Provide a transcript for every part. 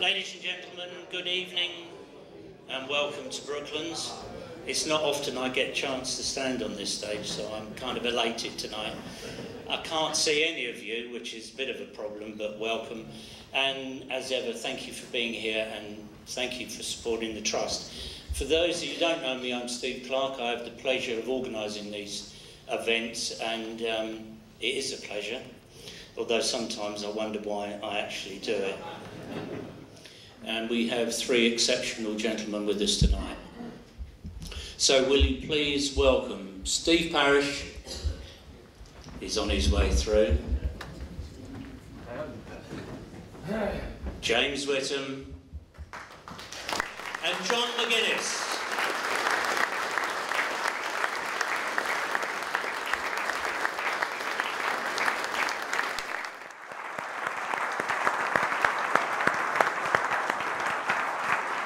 Ladies and gentlemen, good evening and welcome to Brooklands. It's not often I get a chance to stand on this stage, so I'm kind of elated tonight. I can't see any of you, which is a bit of a problem, but welcome. And as ever, thank you for being here and thank you for supporting the Trust. For those of you who don't know me, I'm Steve Clarke. I have the pleasure of organising these events, and it is a pleasure, although sometimes I wonder why I actually do it. And we have three exceptional gentlemen with us tonight. So will you please welcome Steve Parrish. He's on his way through. James Whitham. And John McGuinness.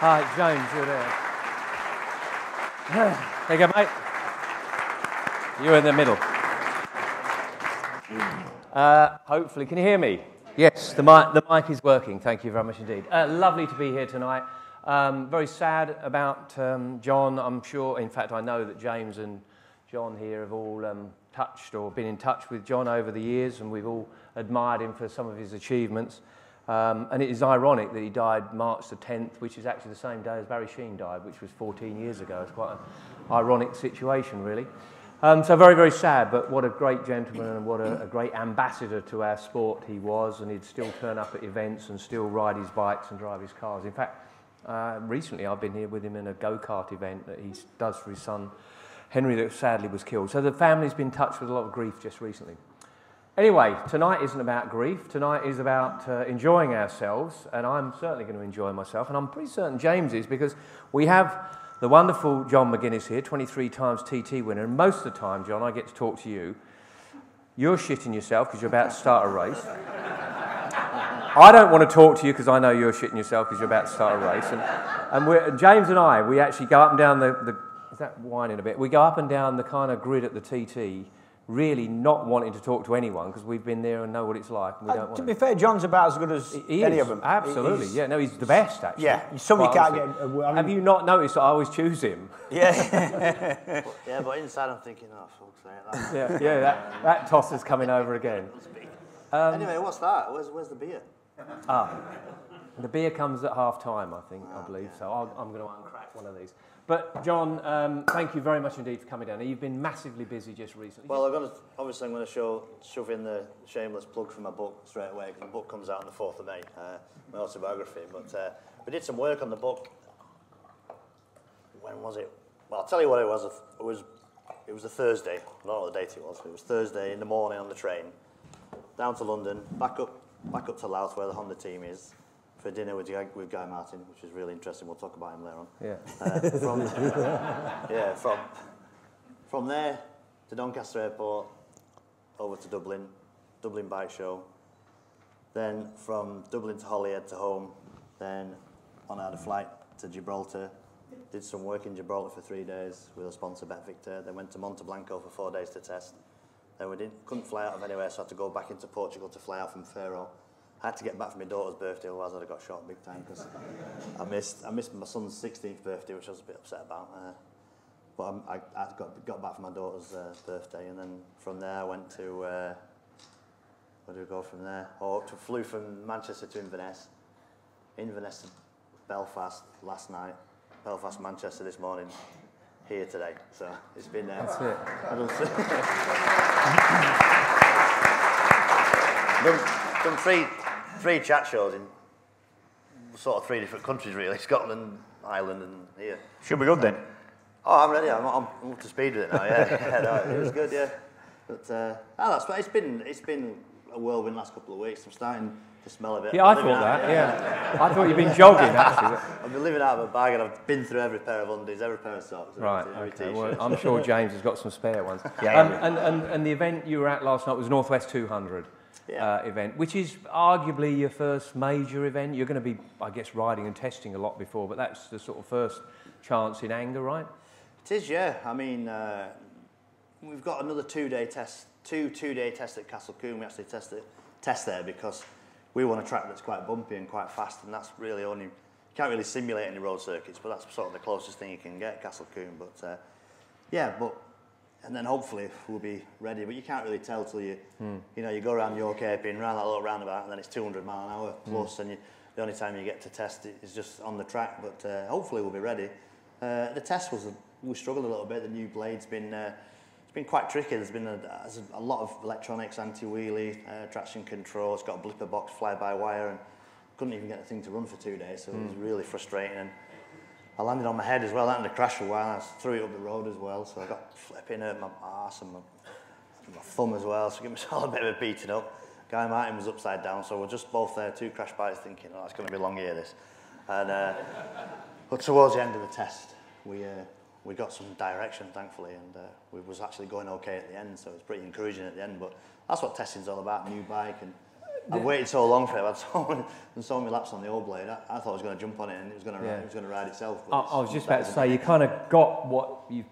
Hi, James, you're there. There you go, mate. You're in the middle. Hopefully, can you hear me? Yes, the mic is working. Thank you very much indeed. Lovely to be here tonight. Very sad about John, I'm sure. In fact, I know that James and John here have all touched or been in touch with John over the years, and we've all admired him for some of his achievements. And it is ironic that he died March the 10th, which is actually the same day as Barry Sheen died, which was 14 years ago. It's quite an ironic situation, really. So very, very sad, but what a great gentleman and what a great ambassador to our sport he was, and he'd still turn up at events and still ride his bikes and drive his cars. In fact, recently I've been here with him in a go-kart event that he does for his son, Henry, that sadly was killed. So the family's been touched with a lot of grief just recently. Anyway, tonight isn't about grief. Tonight is about enjoying ourselves, and I'm certainly going to enjoy myself, and I'm pretty certain James is, because we have the wonderful John McGuinness here, 23 times TT winner, and most of the time, John, I get to talk to you. You're shitting yourself because you're about to start a race. I don't want to talk to you because I know you're shitting yourself because you're about to start a race. And James and I, we actually go up and down the is that whining a bit? We go up and down the kind of grid at the TT, really not wanting to talk to anyone because we've been there and know what it's like. And we don't want to be fair, John's about as good as any of them. Absolutely, yeah. No, he's the best, actually. Yeah, somebody can't get... Have you not noticed that I always choose him? Yeah. Yeah, but inside I'm thinking, oh, fuck's sake. That tosser's coming over again. Anyway, what's that? Where's the beer? Ah, the beer comes at half-time, I think, I believe. Yeah, so I'm going to uncrack one of these. But, John, thank you very much indeed for coming down. You've been massively busy just recently. Well, obviously I'm going to shove in the shameless plug for my book straight away, because the book comes out on the 4th of May, my autobiography. But we did some work on the book. When was it? Well, I'll tell you what it was. It was a Thursday. I don't know what the date it was. It was Thursday in the morning on the train, down to London, back up to Louth, where the Honda team is, for dinner with Guy Martin, which is really interesting. We'll talk about him later on. Yeah. From there to Doncaster Airport, over to Dublin, Dublin Bike Show. Then from Dublin to Holyhead to home. Then on out of flight to Gibraltar. Did some work in Gibraltar for 3 days with a sponsor, Bet Victor. Then went to Monte Blanco for 4 days to test. Then we couldn't fly out of anywhere, so I had to go back into Portugal to fly out from Faro. I had to get back for my daughter's birthday, otherwise I'd have got shot big time, because I missed my son's 16th birthday, which I was a bit upset about. But I got back for my daughter's birthday, and then from there I went to, where do we go from there? Oh, flew from Manchester to Inverness, Inverness to Belfast last night, Belfast, Manchester this morning, here today. So it's been there. That's it. Done three chat shows in sort of three different countries, really. Scotland, Ireland, and here. Should be good then. Oh, I'm ready. I'm up to speed with it now. Yeah, yeah, no, it was good. Yeah, but that's what it's been a whirlwind last couple of weeks. I'm starting to smell a bit. Yeah, I thought that. Yeah, I thought you've been jogging. Actually, I've been living out of a bag, and I've been through every pair of undies, every pair of socks, right? Every t-shirt. Well, I'm sure James has got some spare ones. Yeah. And the event you were at last night was Northwest 200. Yeah. Event, which is arguably your first major event. You're going to be, I guess, riding and testing a lot before, but that's the sort of first chance in anger, right? It is, yeah. I mean, we've got another two-day test at Castle Combe. We actually test there because we want a track that's quite bumpy and quite fast, and that's really only, you can't really simulate any road circuits, but that's sort of the closest thing you can get, Castle Combe. But yeah, but and then hopefully we'll be ready, but you can't really tell till you, you know, you go around York Airpin, round that little roundabout, and then it's 200 mile an hour plus, and you, the only time you get to test it is just on the track. But hopefully we'll be ready. The test was, we struggled a little bit. The new blade's been, it's been quite tricky. There's been a lot of electronics, anti-wheelie, traction control. It's got a blipper box, fly-by-wire, and couldn't even get the thing to run for 2 days. So it was really frustrating. And I landed on my head as well, I had to crash for a while, I threw it up the road as well, so I got flipping hurt my arse and my thumb as well, so I gave myself a bit of a beating up. Guy Martin was upside down, so we're just both there, two crash bites, thinking, oh, it's going to be a long year, this. And but towards the end of the test, we got some direction, thankfully, and we was actually going okay at the end, so it was pretty encouraging at the end. But that's what testing's all about, new bike, and I've waited so long for it. I've had so many laps on the old blade. I thought I was going to jump on it and it was going to ride, it was going to ride itself. But I was just about to say, you kind of got what you've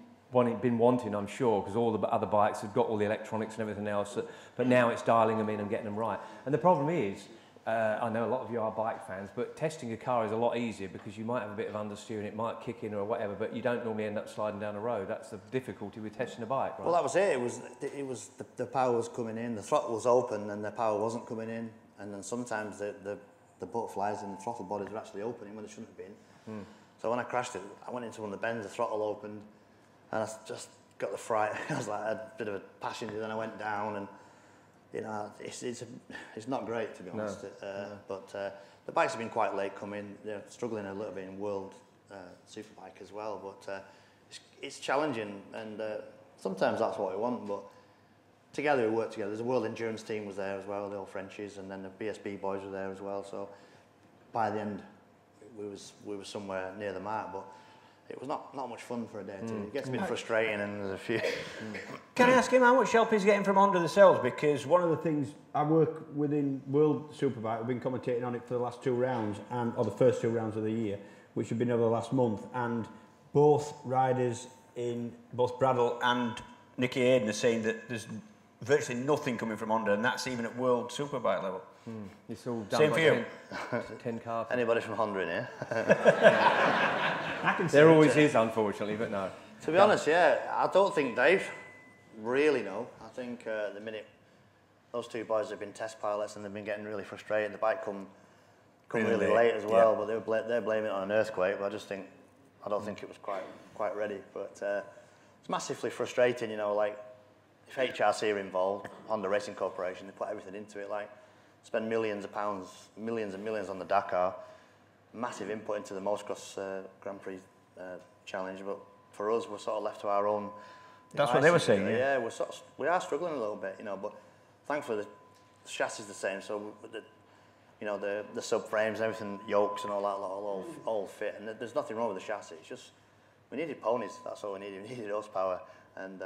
been wanting, I'm sure, because all the other bikes have got all the electronics and everything else, but now it's dialing them in and getting them right. And the problem is, I know a lot of you are bike fans, but testing a car is a lot easier because you might have a bit of understeering, it might kick in or whatever, but you don't normally end up sliding down a road. That's the difficulty with testing a bike, right? Well, that was it. It was the power was coming in, the throttle was open and the power wasn't coming in, and then sometimes the butterflies and the throttle bodies were actually opening when they shouldn't have been. So when I crashed it, I went into one of the bends, the throttle opened, and I just got the fright. I was like a bit of a passenger, then I went down, and you know, it's not great, to be honest. No, no. But the bikes have been quite late coming. They're struggling a little bit in World Superbike as well. But it's challenging, and sometimes that's what we want. But together we work together. The World Endurance team was there as well, the old Frenchies, and then the BSB boys were there as well. So by the end, we were somewhere near the mark. But it was not much fun for a day. It gets a bit frustrating, and there's a few. Can I ask him how much help he's getting from under the cells? Because one of the things I work within World Superbike, I've been commentating on it for the last two rounds, or the first two rounds of the year, which have been over the last month. And both riders in both Bradle and Nicky Hayden are saying that there's virtually nothing coming from under, and that's even at World Superbike level. It's all done. Same for you. 10 car. Anybody from Honda in here? I can see there always is, unfortunately, but no. To be honest, yeah, I don't think Dave really knows. I think the minute those two boys have been test pilots and they've been getting really frustrated, the bike come really late as well. But they're blaming it on an earthquake. But I just think I don't think it was quite ready. But it's massively frustrating, you know. Like if HRC are involved, Honda Racing Corporation, they put everything into it. Like spend millions of pounds, millions and millions on the Dakar. Massive input into the motocross Grand Prix challenge, but for us, we're sort of left to our own. That's what they were saying. Yeah, we are struggling a little bit, you know. But thankfully, the chassis is the same, so you know the subframes, everything, yokes and all that, all fit. And there's nothing wrong with the chassis. It's just we needed ponies. That's all we needed. We needed horsepower and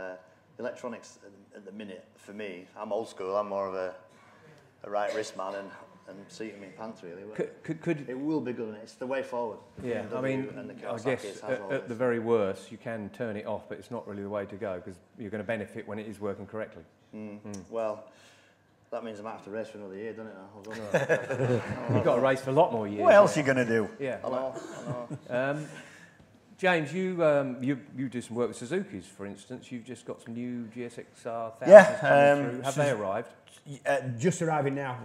electronics. At the minute, for me, I'm old school. I'm more of a right wrist man and seat them in pants, really. It will be good, and it's the way forward. Yeah, BMW, I mean, and the I guess at the very worst, you can turn it off, but it's not really the way to go because you're going to benefit when it is working correctly. Well, that means I might have to race for another year, doesn't it? You've got to race for a lot more years. What else are you going to do? Yeah. I know. James, you do some work with Suzuki's, for instance. You've just got some new GSXR 1000s coming through. Have they arrived? Just arriving now.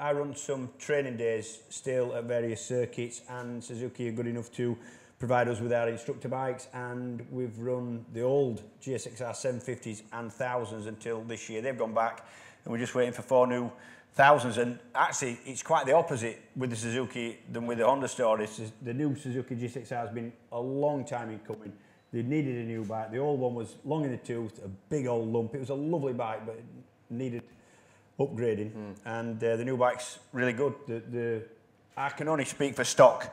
I run some training days still at various circuits, and Suzuki are good enough to provide us with our instructor bikes, and we've run the old GSXR 750s and 1000s until this year. They've gone back, and we're just waiting for four new 1000s, and actually it's quite the opposite with the Suzuki than with the Honda stories. The new Suzuki GSXR has been a long time in coming. They needed a new bike. The old one was long in the tooth, a big old lump. It was a lovely bike, but it needed upgrading, and the new bike's really good. I can only speak for stock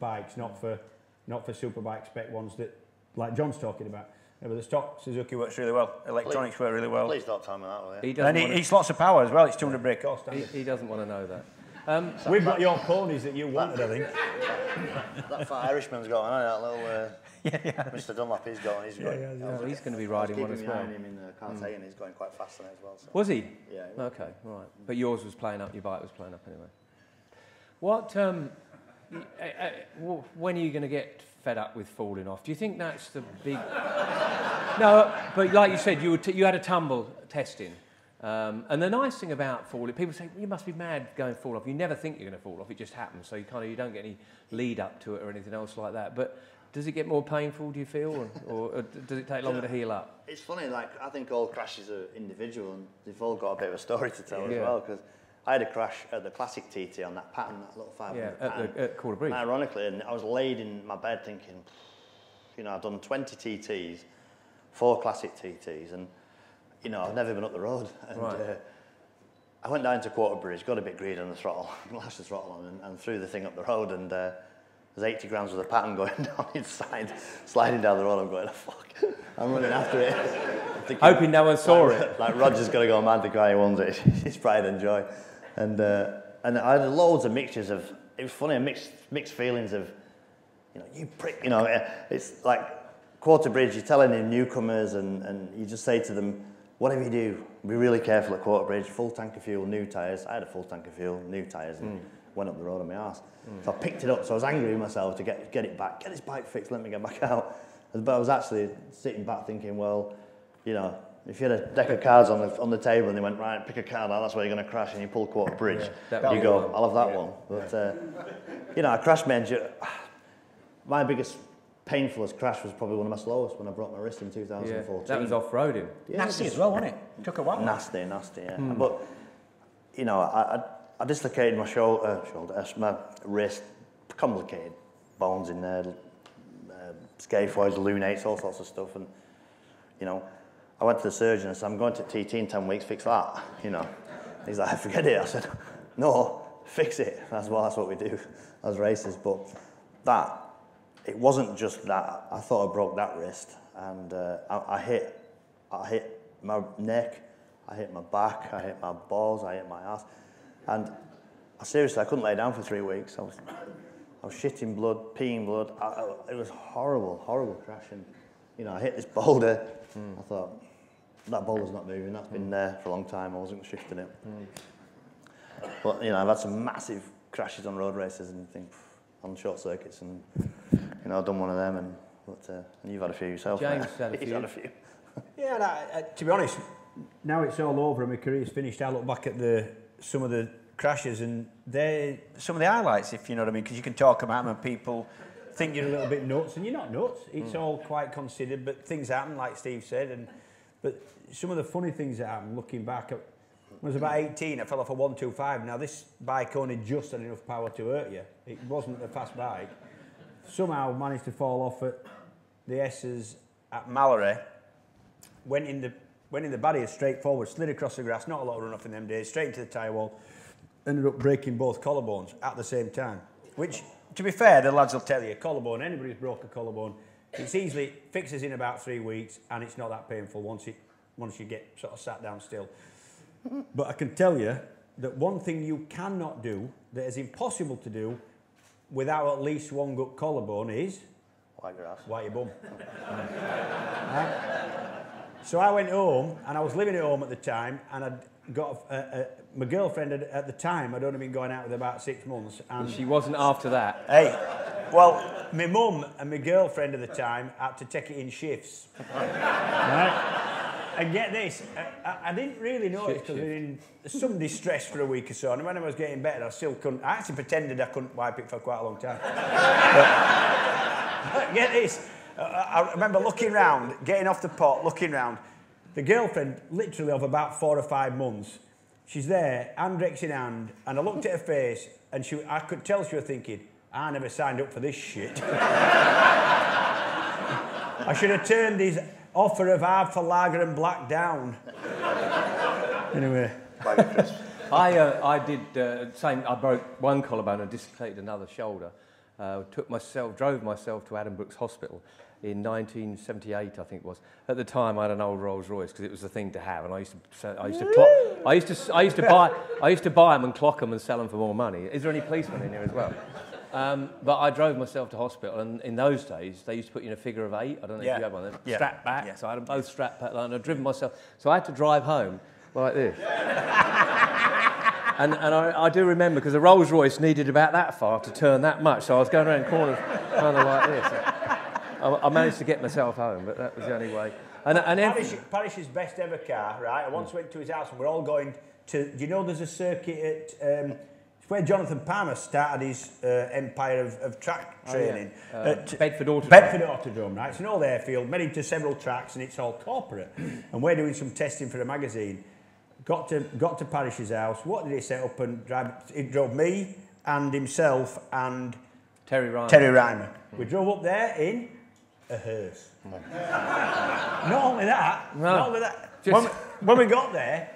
bikes, not for super bike spec ones that like John's talking about. Yeah, but the stock Suzuki works really well. Electronics work really well. Please don't tell me that, will you? And it's lots of power as well. It's 200 brake horse. He doesn't want to know that. We've got your ponies that you wanted, I think. That fat Irishman's got on, that little Mr. Dunlop. He's got. He's going to be riding one as well. Him in the car and he's going quite fast on it as well. So. Was he? Yeah. Okay, right. But yours was playing up. Your bike was playing up anyway. What? When are you going to get fed up with falling off? Do you think that's the big? No, but like you said, you had a tumble testing. And the nice thing about falling, people say, well, you must be mad going to fall off. You never think you're going to fall off. It just happens. So you kind of, you don't get any lead up to it or anything else like that. But does it get more painful, do you feel? Or does it take longer to heal up? It's funny, like, I think all crashes are individual and they've all got a bit of a story to tell as well. Because I had a crash at the classic TT on that pattern, that little 500 pattern. At Calder Bridge. Ironically, and I was laid in my bed thinking, you know, I've done 20 TTs, 4 classic TTs, and you know, I've never been up the road. And I went down to Quarter Bridge, got a bit greedy on the throttle, lashed the throttle on and threw the thing up the road, and there's 80 grams with a pattern going down inside, sliding down the road. I'm going, oh, fuck, I'm running after it. Thinking, hoping no one saw it. Like, Roger's going to go mad, the guy who owns it. It's pride and joy. And I had loads of mixtures of, it was funny, mixed feelings of, you know, you prick, you know, it's like Quarter Bridge, you're telling the newcomers and you just say to them, whatever you do, be really careful at Quarter Bridge. Full tank of fuel, new tyres. I had a full tank of fuel, new tyres, and went up the road on my arse. So I picked it up, so I was angry with myself to get it back. Get this bike fixed, let me get back out. But I was actually sitting back thinking, well, you know, if you had a deck of cards on the table and they went, right, pick a card out, that's where you're going to crash, and you pull Quarter Bridge, you go, one. I'll have that one. But, you know, I crashed my engine. My biggest... painful as crash was probably one of my slowest when I broke my wrist in 2014. That was off-roading. Yeah, nasty as well, wasn't it? Took a while. Nasty, nasty, yeah. But, you know, I dislocated my my wrist, complicated bones in there, scaphoids, lunates, all sorts of stuff. And, you know, I went to the surgeon and said, I'm going to TT in 10 weeks, fix that, you know. He's like, forget it. I said, no, fix it. That's what we do as racers. But that... it wasn't just that. I thought I broke that wrist, and I hit my neck, I hit my back, I hit my balls, I hit my ass, and I couldn't lay down for 3 weeks. I was shitting blood, peeing blood. It was horrible, horrible crash. And you know, I hit this boulder. I thought that boulder's not moving. That's been there for a long time. I wasn't shifting it. But you know, I've had some massive crashes on road races and things, on short circuits and. You know, I've done one of them, and you've had a few yourself. James had a few. Yeah, and to be honest, now it's all over and my career's finished. I look back at some of the crashes and they're some of the highlights, if you know what I mean, because you can talk about them and people think you're a little bit nuts, and you're not nuts. It's all quite considered, but things happen, like Steve said. But some of the funny things that happened, looking back, at, when I was about 18, I fell off a 125. Now, this bike only just had enough power to hurt you. It wasn't a fast bike. Somehow managed to fall off at the S's at Mallory. Went in the barrier straight forward, slid across the grass, not a lot of run-off in them days, straight into the tyre wall, ended up breaking both collarbones at the same time. Which, to be fair, the lads will tell you, collarbone, anybody's broke a collarbone, it's easily fixes in about 3 weeks, and it's not that painful once you get sort of sat down still. But I can tell you that one thing you cannot do, that is impossible to do, without at least one gut collarbone is... white grass. White your bum. So I went home, and I was living at home at the time, and I'd got... my girlfriend had, at the time, I'd only been going out with about 6 months, and... She wasn't after that. Hey, well, my mum and my girlfriend at the time had to take it in shifts. And get this, I didn't really notice because I was in some distress for a week or so, and when I was getting better, I still couldn't. I actually pretended I couldn't wipe it for quite a long time. But get this, I remember looking round, getting off the pot, looking round. The girlfriend, literally of about 4 or 5 months, she's there, Andrex in hand, and I looked at her face, and I could tell she was thinking, I never signed up for this shit. I should have turned these... offer of hard for lager and black down. Anyway. I broke one collarbone and dislocated another shoulder. Drove myself to Adam Brooks Hospital in 1978, I think it was. At the time, I had an old Rolls Royce because it was the thing to have, and I used to buy them and clock them and sell them for more money. Is there any policemen in here as well? But I drove myself to hospital, and in those days, they used to put you in a figure of 8. I don't know if you had one of them. Yeah. Strapped back, so I had them both strapped back, and I'd driven myself. So I had to drive home like this. And I do remember, because the Rolls Royce needed about that far to turn that much, so I was going around corners kind of like this. I managed to get myself home, but that was the only way. And Parrish's best ever car, right? I once went to his house and we're all going to... Do you know there's a circuit at... it's where Jonathan Palmer started his empire of track training. Oh, yeah. Bedford Autodrome. Bedford Autodrome, right? It's an old airfield, made into several tracks, and it's all corporate. And we're doing some testing for a magazine. Got to Parrish's house. What did he set up and drive? It drove me and himself and... Terry Ryman. We drove up there in... a hearse. Not only that, when we got there,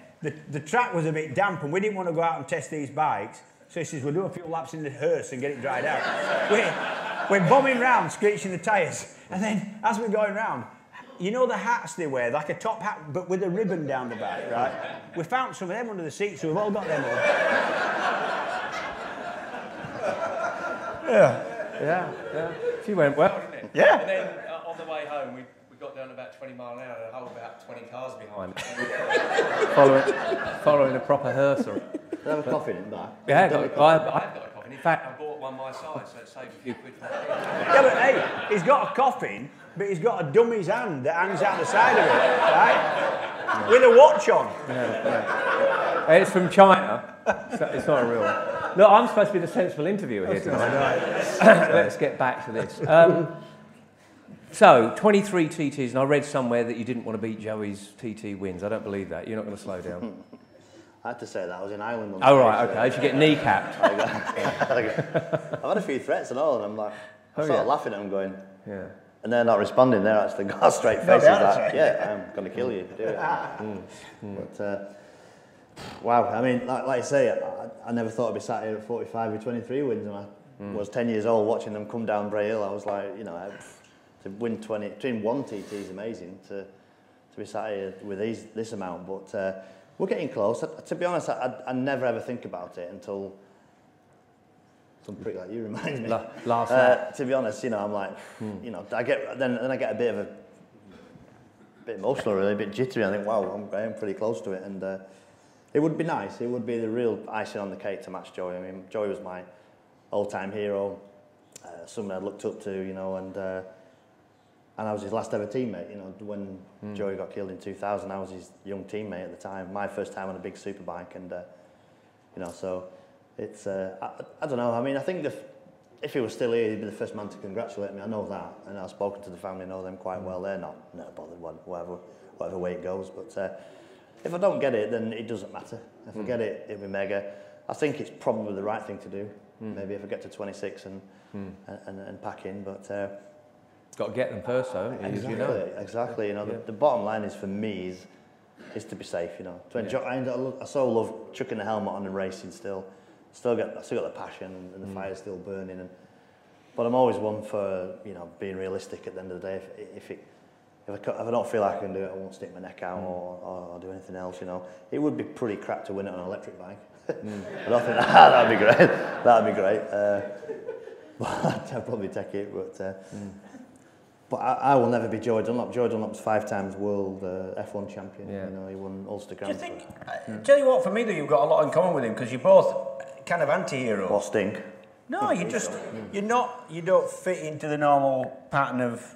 the track was a bit damp and we didn't want to go out and test these bikes. So he says, we'll do a few laps in the hearse and get it dried out. we're bombing round, screeching the tyres. And then as we're going round, you know the hats they wear, like a top hat, but with a ribbon down the back, right? We found some of them under the seat, so we've all got them on. Yeah. She went well, didn't it? Yeah. And then on the way home, we got down about 20 mile an hour and a whole about 20 cars behind us. following a proper hearse. Did I have a coffin in that? Yeah, I've got a coffin. In fact, I bought one my size, so it saved a few quid. Yeah, but hey, he's got a coffin, but he's got a dummy's hand that hangs out the side of it, right? With a watch on. Yeah. It's from China, so it's not a real one. No, I'm supposed to be the sensible interviewer here tonight. Let's get back to this. So, 23 TTs, and I read somewhere that you didn't want to beat Joey's TT wins. I don't believe that. You're not going to slow down. I had to say that. I was in Ireland. Oh, right, OK. I should get kneecapped. I've had a few threats and all, and I'm like, I started laughing at them going, yeah. And they're not responding. They're actually got a straight faces like, yeah, I'm going to kill you. Do it. But... wow, I mean, like I say, I never thought I'd be sat here at 45 with 23 wins, and I was 10 years old watching them come down Bray Hill. I was like, you know, to win 1 TT is amazing, to be sat here with this amount, but we're getting close. To be honest, I never ever think about it until some prick like you reminds me. Last night. To be honest, you know, I'm like, you know, I get a bit of a bit emotional, really, a bit jittery. I think, wow, I'm pretty close to it, and... it would be nice. It would be the real icing on the cake to match Joey. I mean, Joey was my all-time hero, someone I looked up to, you know, and I was his last ever teammate. You know, when Joey got killed in 2000, I was his young teammate at the time. My first time on a big superbike, and you know, so it's I don't know. I mean, I think if he was still here, he'd be the first man to congratulate me. I know that, and I've spoken to the family, know them quite well. They're not bothered whatever way it goes, but. If I don't get it, then it doesn't matter. If I get it, it'll be mega. I think it's probably the right thing to do. Maybe if I get to 26 and pack in, but got to get them first, though. Exactly, you know? Exactly. You know, the bottom line is for me is to be safe. You know, I so love chucking the helmet on and racing. I still got the passion and the fire's still burning. But I'm always one for, you know, being realistic at the end of the day. If I don't feel like I can do it, I won't stick my neck out or do anything else, you know. It would be pretty crap to win it on an electric bike. But I think that'd be great. That'd be great. But I'd probably take it. But I will never be Joey Dunlop. Joey Dunlop's 5-time world F1 champion. Yeah. You know, he won Ulster Grand. Do you think? Tell you what, for me though, you've got a lot in common with him because you're both kind of anti-heroes. Or stink. No, you don't fit into the normal pattern of.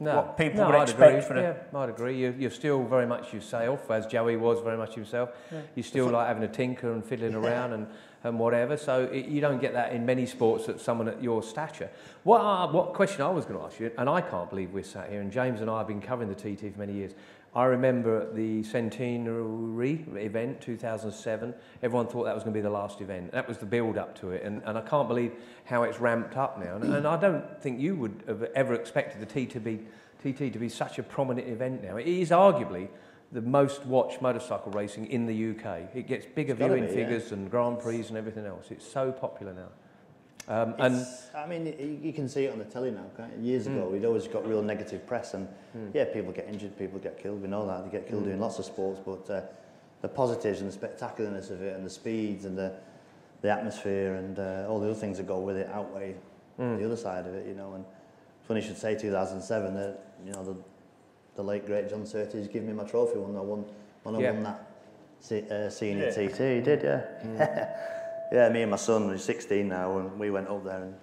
No. What people would expect from it. Yeah, I'd agree. You're still very much yourself, as Joey was very much himself. Yeah. You're still like having a tinker and fiddling around and whatever. So you don't get that in many sports that someone at your stature. What question I was going to ask you, and I can't believe we're sat here, and James and I have been covering the TT for many years. I remember at the centenary event, 2007, everyone thought that was going to be the last event. That was the build-up to it, and I can't believe how it's ramped up now. And I don't think you would have ever expected the TT to be such a prominent event now. It is arguably the most-watched motorcycle racing in the UK. It gets bigger viewing figures and Grand Prix and everything else. It's so popular now. I mean, you can see it on the telly now, can't you? Years ago, we'd always got real negative press, and yeah, people get injured, people get killed, we know that, they get killed doing lots of sports, but the positives and the spectacularness of it, and the speeds, and the atmosphere, and all the other things that go with it outweigh the other side of it, you know, and it's funny you should say 2007, that, you know, the late, great John Surtees gave me my trophy when I won that senior TT, he did, yeah. Mm. Yeah, me and my son, who's 16 now, and we went up there and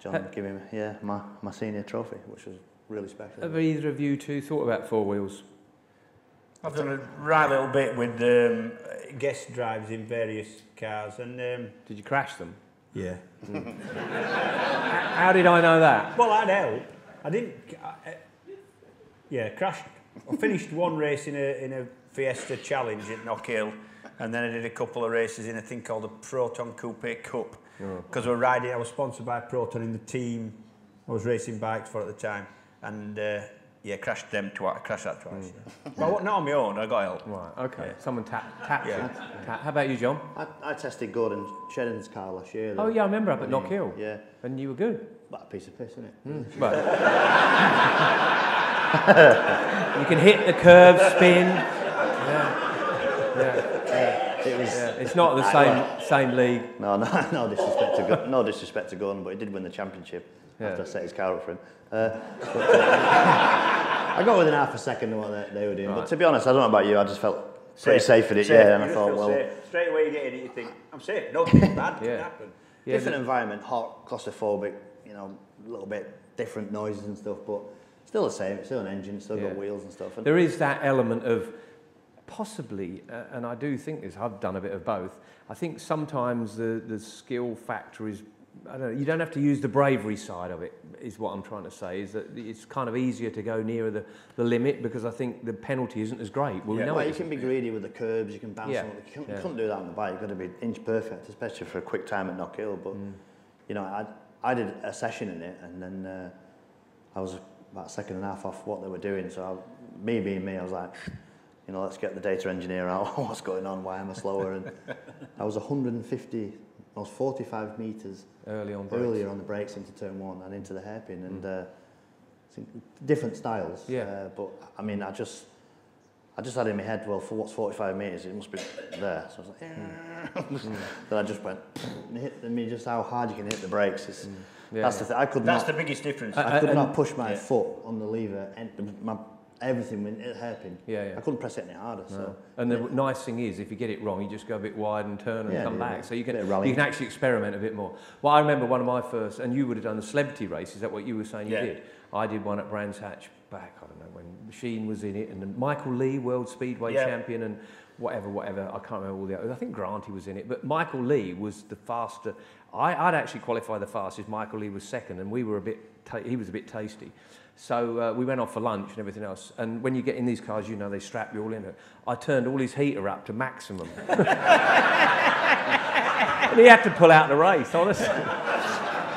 John gave him my senior trophy, which was really special. Have either of you two thought about four wheels? I've done a right little bit with guest drives in various cars. And did you crash them? Yeah. Mm. How did I know that? Well, I'd help. I didn't. Crashed. I finished one race in a Fiesta Challenge at Knock Hill, and then I did a couple of races in a thing called the Proton Coupe Cup because we're riding. I was sponsored by Proton in the team I was racing bikes for at the time, and. Crashed them twice. Crashed that twice. Mm. But not on my own. I got help. Right. Okay. Yeah. Someone tapped you. Yeah. How about you, John? I tested Gordon Sheridan's car last year. Though. Oh yeah, I remember up at Knock Hill. Yeah. And you were good. But a piece of piss, isn't it? Mm. But you can hit the curve, spin. Yeah. Yeah. Yeah. It was. Yeah. It's not the same league. No disrespect to Gordon. No disrespect to Gordon, but he did win the championship. After I set his car up for him. I got within half a second of what they were doing. Right. But to be honest, I don't know about you, I just felt pretty safe in it, and I thought, well... Safe. Straight away you get in it, you think, I'm safe, nothing bad can happen. Yeah, different environment, hot, claustrophobic, a little bit different noises and stuff, but still the same, it's still an engine, it's still got wheels and stuff. And there is that element of possibly, and I do think this, I've done a bit of both, I think sometimes the skill factor is... I don't know, you don't have to use the bravery side of it, is what I'm trying to say, is that it's kind of easier to go nearer the limit because I think the penalty isn't as great. You can be greedy with the curbs, you can bounce on it. You couldn't do that on the bike, you've got to be inch perfect, especially for a quick time at Knock Hill. But, I did a session in it and then I was about a second and a half off what they were doing. So me being me, I was like... let's get the data engineer out, what's going on, why am I slower? And I was 45 metres earlier on the brakes into turn one and into the hairpin, and different styles. Yeah. But I mean, I just had in my head, well, for what's 45 metres, it must be there. So I was like, then I just went, just how hard you can hit the brakes. That's the thing. That's the biggest difference. I could not push my foot on the lever, and everything went at hairpin. I couldn't press it any harder. So. And the nice thing is, if you get it wrong, you just go a bit wide and turn and come back. So you can actually experiment a bit more. Well, I remember one of my first, and you would have done the celebrity race. Is that what you were saying you did? I did one at Brands Hatch back, I don't know, when Sheen was in it, and then Michael Lee, World Speedway champion, and whatever. I can't remember all the others. I think Granty was in it, but Michael Lee was the faster. I'd actually qualify the fastest. Michael Lee was second, and we were he was a bit tasty. So we went off for lunch and everything else. And when you get in these cars, they strap you all in it. I turned all his heater up to maximum. And he had to pull out the race, honestly.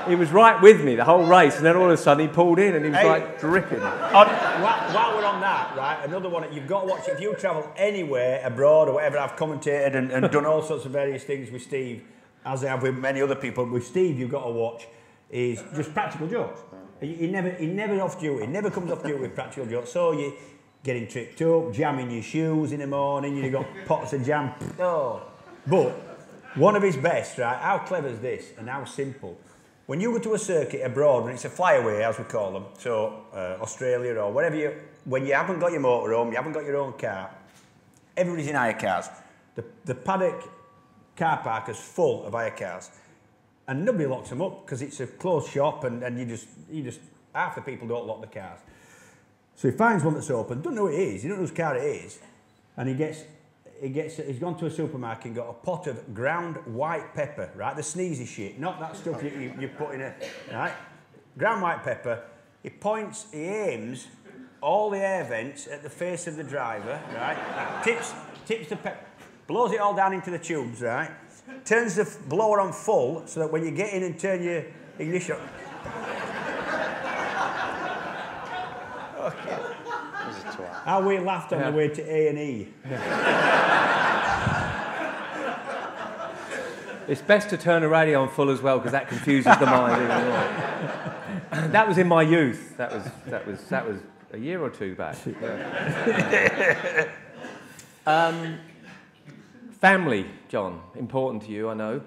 He was right with me the whole race. And then all of a sudden he pulled in and he was like dripping. While we're on that, right, another one, you've got to watch. If you travel anywhere abroad or whatever, I've commentated and done all sorts of various things with Steve, as I have with many other people. With Steve, you've got to watch is just practical jokes. He never off duty. He never comes off duty with practical jokes. So you getting tripped up, jamming your shoes in the morning. You got pots of jam. Oh, but one of his best, right? How clever is this, and how simple? When you go to a circuit abroad, when it's a flyaway, as we call them, so Australia or wherever when you haven't got your motorhome, you haven't got your own car. Everybody's in hire cars. The paddock car park is full of hire cars. And nobody locks them up because it's a closed shop and you just half the people don't lock the cars. So he finds one that's open, doesn't know who it is, he doesn't know whose car it is, and he's gone to a supermarket and got a pot of ground white pepper, right? The sneezy shit, not that stuff you put in a, right? Ground white pepper, he aims all the air vents at the face of the driver, right? Tips the pepper, blows it all down into the tubes, right? Turns the blower on full so that when you get in and turn your ignition on. Okay. How we laughed on the way to A&E. It's best to turn the radio on full as well because that confuses the mind even more. That was in my youth. That was a year or two back. Family, John, important to you, I know.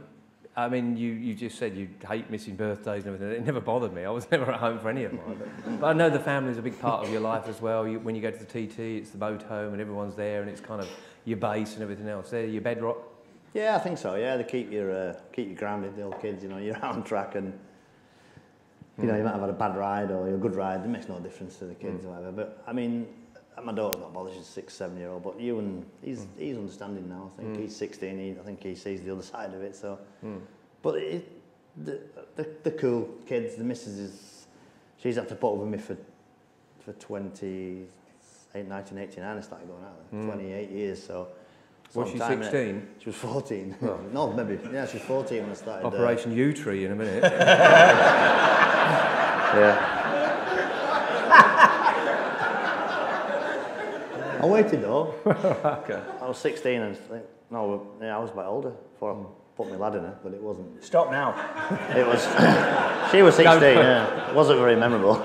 I mean, you just said you hate missing birthdays and everything. It never bothered me. I was never at home for any of mine. But I know the family is a big part of your life as well. When you go to the TT, it's the boat home and everyone's there and it's kind of your base and everything else. They're your bedrock. Yeah, I think so. Yeah, they keep you grounded, the old kids. You know, you're out on track and you know you might have had a bad ride or a good ride. It makes no difference to the kids or whatever. But I mean, my daughter's not bothered. She's a 6-7 year old. But Ewan, he's understanding now. I think he's 16. I think he sees the other side of it. So, but the cool kids. The missus is she's had to put up with me for 1989. I started going out there. 28 years. So. Was she 16? She was 14. Oh. No, maybe. Yeah, she was 14 when I started. Operation U-Tree in a minute. Yeah. I waited though. Okay. I was 16 and I was a bit older before I put my lad in her, but it wasn't. Stop now. It was. She was 16. Yeah. It wasn't very memorable.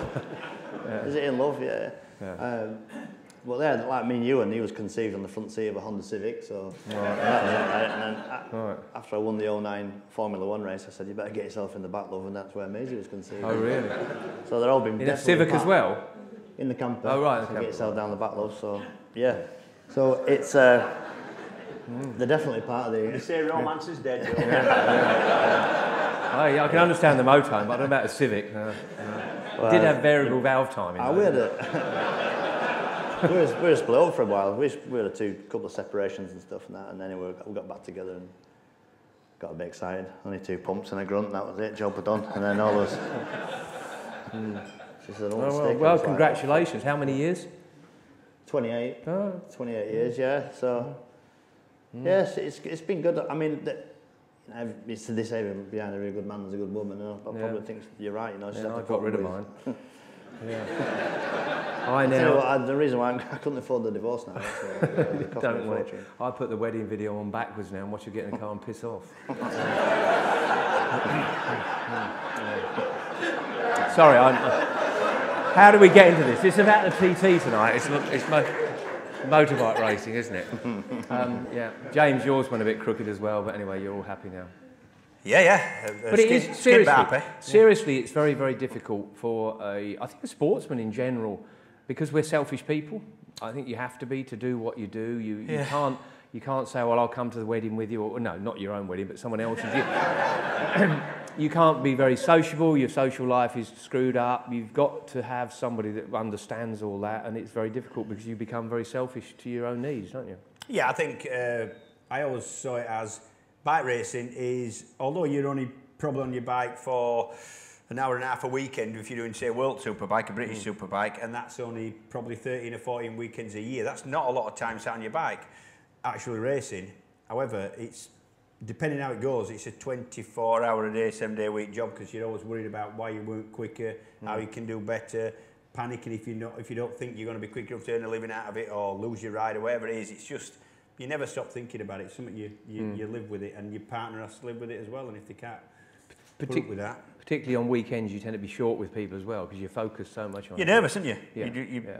Yeah. Is it in love? Yeah. Yeah. Well, yeah, like me and Ewan, he was conceived on the front seat of a Honda Civic, so... Right, and then after I won the 09 Formula One race, I said, you better get yourself in the back, love, and that's where Maisie was conceived. Oh, really? So they're all been... In a Civic as well? In the camper. Oh, right. So get yourself down the back, love, so... Yeah. So it's... They're definitely part of the... You say romance is dead, don't you? I can understand the motorhome, but I don't know about a Civic. Well, did have variable valve timing. I would have... we were split up for a while. We had a couple of separations and stuff and that, and then we got back together and got a bit excited. Only two pumps and a grunt, and that was it, job done. And then all those... She said, well, congratulations. Like, how many years? 28. Oh. 28 years, yeah. So, yes, it's been good. I mean, it's to this area, behind every good man there's a good woman. And I probably think you're right, you know. Yeah, I got rid of mine. Yeah. I know. The reason why I couldn't afford the divorce now. So don't worry. I put the wedding video on backwards now and watch you get in the car and piss off. Sorry, how do we get into this? It's about the TT tonight. It's motorbike racing, isn't it? Yeah. James, yours went a bit crooked as well, but anyway, you're all happy now. Yeah, yeah. But it is seriously, it's very, very difficult for a sportsman in general, because we're selfish people. I think you have to be to do what you do. You can't say, well, I'll come to the wedding with you, or no, not your own wedding, but someone else's. You can't be very sociable. Your social life is screwed up. You've got to have somebody that understands all that, and it's very difficult because you become very selfish to your own needs, don't you? Yeah, I think I always saw it as. Bike racing is, although you're only probably on your bike for an hour and a half a weekend, if you're doing, say, a World Superbike, a British Superbike, and that's only probably 13 or 14 weekends a year. That's not a lot of time sat on your bike actually racing. However, it's, depending how it goes, it's a 24-hour-a-day, 7-day-a-week job because you're always worried about why you weren't quicker, how you can do better, panicking if you don't think you're going to be quick enough to earn a living out of it or lose your ride or whatever it is. It's just... You never stop thinking about it. It's something you live with it, and your partner has to live with it as well. And if they can't put up with that, particularly on weekends, you tend to be short with people as well because you're focused so much on. You're nervous, aren't you? Yeah.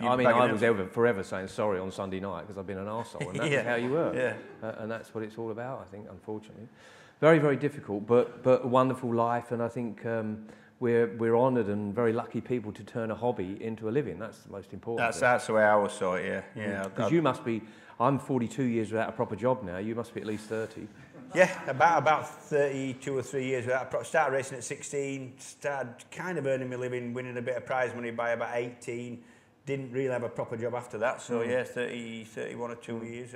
I mean, I was forever saying sorry on Sunday night because I've been an arsehole, and that's how you were. Yeah. And that's what it's all about, I think. Unfortunately, very, very difficult, but a wonderful life, and I think. We're honoured and very lucky people to turn a hobby into a living. That's the most important. That's the way I always saw it. Yeah, yeah. Because you must be. I'm 42 years without a proper job now. You must be at least 30. Yeah, about 32 or 3 years without. Started racing at 16. Started kind of earning my living, winning a bit of prize money by about 18. Didn't really have a proper job after that. So yeah, 30, 31 or 2 years.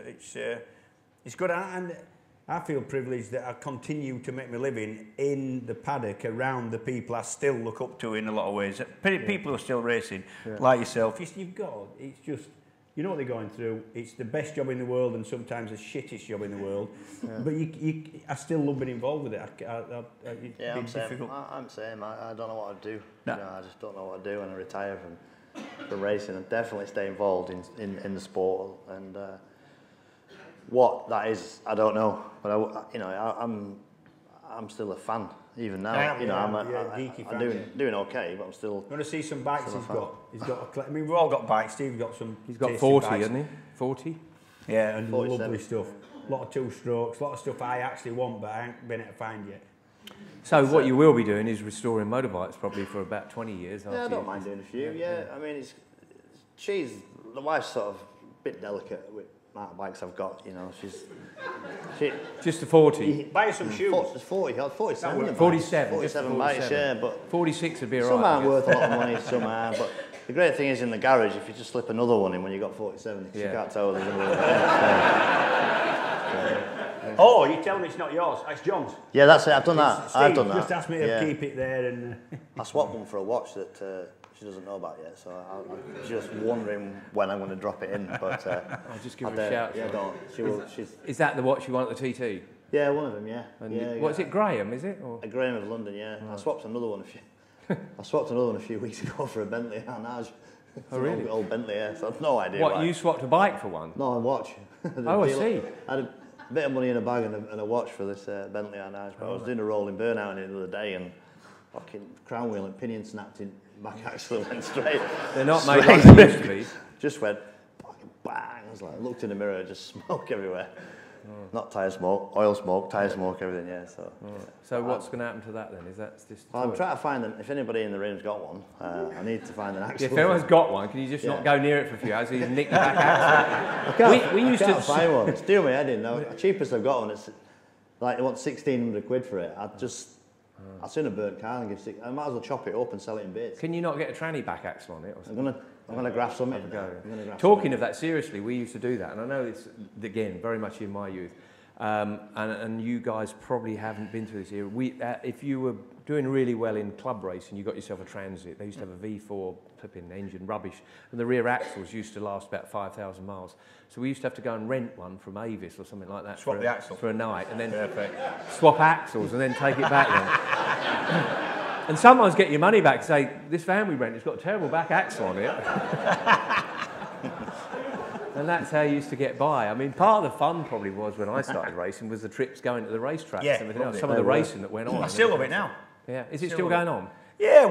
It's good and. I feel privileged that I continue to make my living in the paddock around the people I still look up to in a lot of ways. People who are still racing, like yourself. You've got, it's just, you know what they're going through. It's the best job in the world and sometimes the shittest job in the world. Yeah. But I still love being involved with it. I'm the same. I don't know what I'd do. No. You know, I just don't know what I'd do when I retire from racing. I definitely stay involved in the sport and... what that is, I don't know, but I'm still a fan even now. I'm doing okay, but I'm still. You want to see some bikes he's got? He's got. I mean, we've all got bikes. Steve's got some. He's got 40, bikes. Hasn't he? 40. Yeah, and lovely stuff. A lot of two strokes, a lot of stuff I actually want, but I ain't been able to find yet. So what you will be doing is restoring motorbikes probably for about 20 years. Yeah, I don't mind doing a few, yeah. I mean, she's, the wife's sort of a bit delicate with motorbikes I've got, you know, she's just a 40. Buy her some shoes. 47. 47 bikes, yeah, but... 46 would be all right. Some aren't worth a lot of money, some are, but the great thing is in the garage, if you just slip another one in when you've got 47, because you can't tell there's another one. Oh, you're telling me it's not yours, it's John's. Yeah, that's it, I've done that. Steve, I've done that. Just asked me to keep it there. And I swapped one for a watch that she doesn't know about yet, so I'm just wondering when I'm going to drop it in. But I'll just give her a shout. Yeah, don't. Is that the watch you want at the TT? Yeah, one of them, yeah. What's it, Graham, is it? Or? A Graham of London, yeah. Right. I swapped another one a few weeks ago for a Bentley Arnage. Oh, really? An old Bentley, yeah, so I've no idea. What, you swapped a bike for one? No, a watch. Oh, I see. A bit of money in a bag and a watch for this Bentley Arnage, but I was doing a rolling burnout in it the other day and fucking crown wheel and pinion snapped in, back axle went straight. They're not made like they used to be. Just went fucking bang. I was like, looked in the mirror, just smoke everywhere. Oh. Not tyre smoke, oil smoke, tyre smoke, everything, yeah. So, so what's going to happen to that then? Is that just? Well, I'm trying to find them. If anybody in the room's got one, I need to find an axle. Yeah, if anyone's got one, can you just not go near it for a few hours? You nick the back axle. I can't find one. It's doing my head in though. The cheapest I've got one, it's like they want 1,600 quid for it. I'd sooner burn a car and give I might as well chop it up and sell it in bits. Can you not get a tranny back axle on it? Or something? I'm gonna graph something. Talking of that, seriously, we used to do that, and I know it's again very much in my youth. And you guys probably haven't been through this era. If you were doing really well in club racing, you got yourself a Transit. They used to have a V4 flipping engine, rubbish, and the rear axles used to last about 5,000 miles. So we used to have to go and rent one from Avis or something like that. Swap the axle for a night, and then swap axles, and then take it back. And sometimes get your money back and say, this van we rent has got a terrible back axle on it. And that's how you used to get by. I mean, part of the fun probably was when I started racing was the trips going to the racetracks and everything else. Some of the racing that went on. I still love it now. Yeah, is it still going on? Yeah,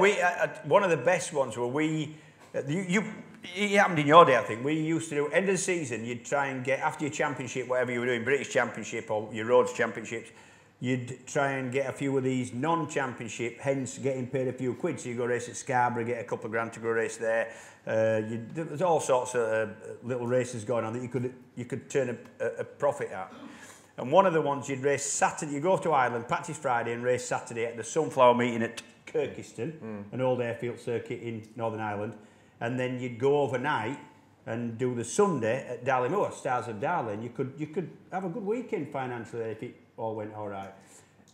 one of the best ones where it happened in your day, I think. We used to do, end of the season, you'd try and get, after your championship, whatever you were doing, British Championship or your Roads Championships, you'd try and get a few of these non-championship, hence getting paid a few quid. So you go race at Scarborough, get a couple of grand to go race there. There's all sorts of little races going on that you could turn a profit at. And one of the ones you'd race Saturday, you go to Ireland, practice Friday and race Saturday at the Sunflower meeting at Kirkiston, an old airfield circuit in Northern Ireland. And then you'd go overnight and do the Sunday at Darlingmoor, Stars of Darling. You could have a good weekend financially if it all went all right.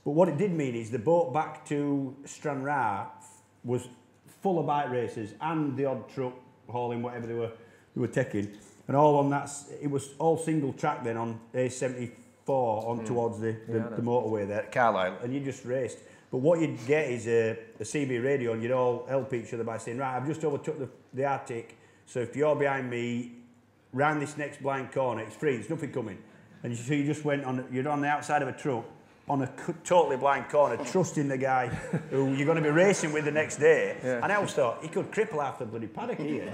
But what it did mean is the boat back to Stranraer was full of bike racers and the odd truck hauling whatever they were taking. And all on that, it was all single track then on A74 on towards the motorway there. Carlisle. And you just raced. But what you'd get is a CB radio and you'd all help each other by saying, right, I've just overtook the Arctic, so if you're behind me, round this next blind corner, it's free, there's nothing coming. And so you just went on, you're on the outside of a truck, on a totally blind corner, trusting the guy who you're going to be racing with the next day. Yeah. And I always thought, he could cripple half the bloody paddock here.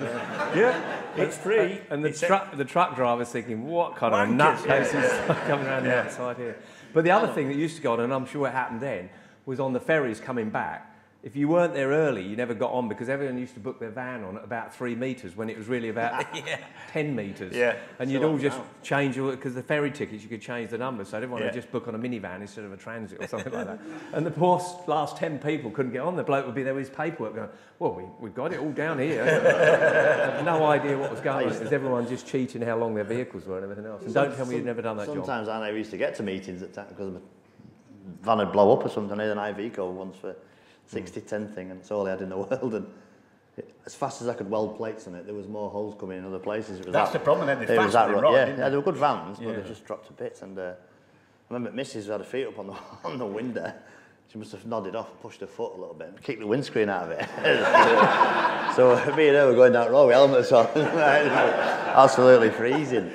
Yeah. It's free. And the truck driver's thinking, what kind of nutcase is coming around the outside here? But the other thing that used to go on, and I'm sure it happened then, was on the ferries coming back. If you weren't there early, you never got on because everyone used to book their van on at about 3 metres when it was really about 10 metres. Yeah. And you'd all just change, because the ferry tickets, you could change the number. So everyone would just book on a minivan instead of a Transit or something like that. And the poor last 10 people couldn't get on. The bloke would be there with his paperwork going, well, we've got it all down here. I had no idea what was going on because everyone just cheating how long their vehicles were and everything else. And don't tell me you've never done that job. Sometimes I never used to get to meetings at times because the van would blow up or something. I had an Iveco once for 60-10 thing, and it's all I had in the world. And as fast as I could weld plates on it, there was more holes coming in other places. That's the problem, then. They were good vans, but they just dropped to bits. And I remember Mrs. had her feet up on the window. She must have nodded off and pushed her foot a little bit and kicked the windscreen out of it. So me and her were going down the road with helmets on. Absolutely freezing.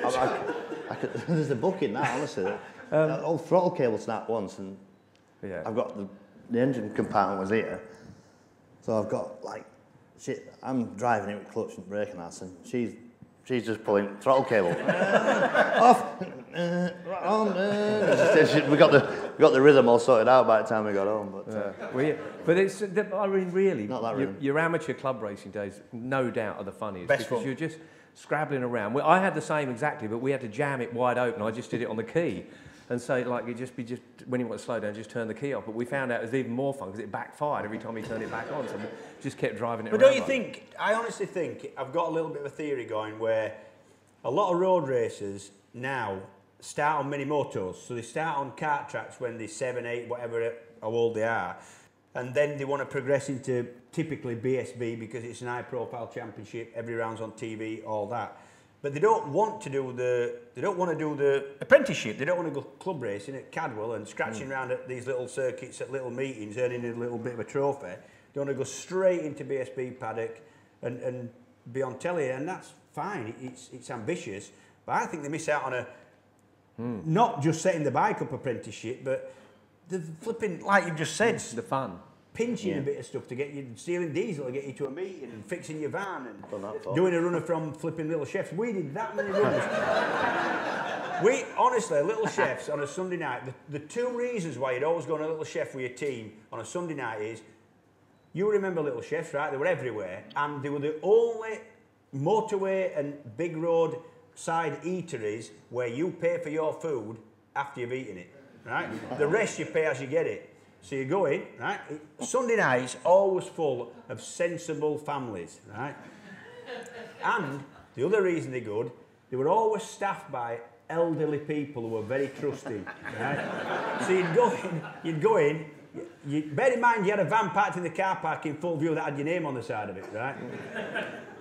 There's a book in that, honestly. That old throttle cable snapped once, and I've got the engine compartment was here, so I've got like, I'm driving it with clutch and brake and that, and she's just pulling throttle cable off, on. We got the got the rhythm all sorted out by the time we got home. But well, yeah. But it's, I mean, really, not that your amateur club racing days, no doubt, are the funniest. Best because fun. You're just scrabbling around. Well, I had the same exactly, but we had to jam it wide open. I just did it on the key. And so, like, you'd just be when you want to slow down, just turn the key off. But we found out it was even more fun because it backfired every time we turned it back on. So we just kept driving it around. But don't you think, I honestly think, I've got a little bit of a theory going where a lot of road racers now start on mini motos. So they start on kart tracks when they're 7, 8, whatever, how old they are. And then they want to progress into typically BSB because it's an high profile championship, every round's on TV, all that. But they don't want to do the apprenticeship. They don't want to go club racing at Cadwell and scratching around at these little circuits at little meetings, earning a little bit of a trophy. They want to go straight into BSB paddock and be on telly, and that's fine. It's ambitious, but I think they miss out on a not just setting the bike up apprenticeship, but the flipping, like you've just said, the fun. Pinching a bit of stuff to get you, stealing diesel to get you to a meeting and fixing your van and doing a runner from flipping Little Chefs. We did that many runners. We, honestly, Little Chefs on a Sunday night, the two reasons why you'd always go on a Little Chef with your team on a Sunday night is, you remember Little Chefs, right? They were everywhere and they were the only motorway and big road side eateries where you pay for your food after you've eaten it, right? The rest you pay as you get it. So you go in, right? Sunday nights always full of sensible families, right? And the other reason they're good, they were always staffed by elderly people who were very trusting, right? So you'd go in, bear in mind you had a van parked in the car park in full view that had your name on the side of it, right?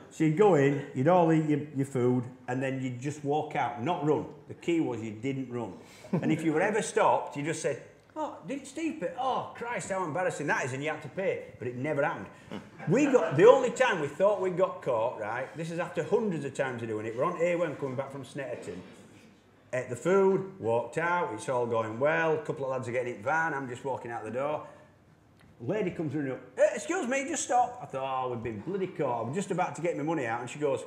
So you'd go in, you'd all eat your food, and then you'd just walk out, not run. The key was you didn't run. And if you were ever stopped, you just said, "Oh, didn't Steve pay? Oh, Christ, how embarrassing that is," and you had to pay. But it never happened. We got, the only time we thought we got caught, right, this is after hundreds of times of doing it, we're on A1 coming back from Snetterton, ate the food, walked out, it's all going well, a couple of lads are getting in van, I'm just walking out the door. Lady comes running up, "Excuse me, just stop." I thought, oh, we've been bloody caught. I'm just about to get my money out, and she goes,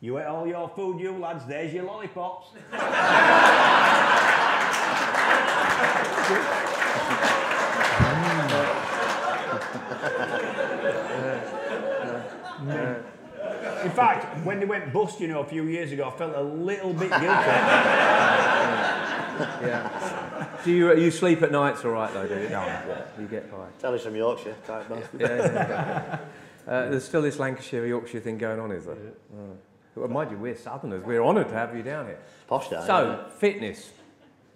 "You ate all your food, you lads, there's your lollipops." In fact, when they went bust, you know, a few years ago, I felt a little bit guilty. Yeah. Do you sleep at nights all right, though, do you? No. Yeah. You get by. Tell us from Yorkshire, type bastard. Yeah. There's still this Lancashire-Yorkshire thing going on, is there? Yeah. Well, mind you, we're Southerners. We're honoured to have you down here. Posh down. So, fitness.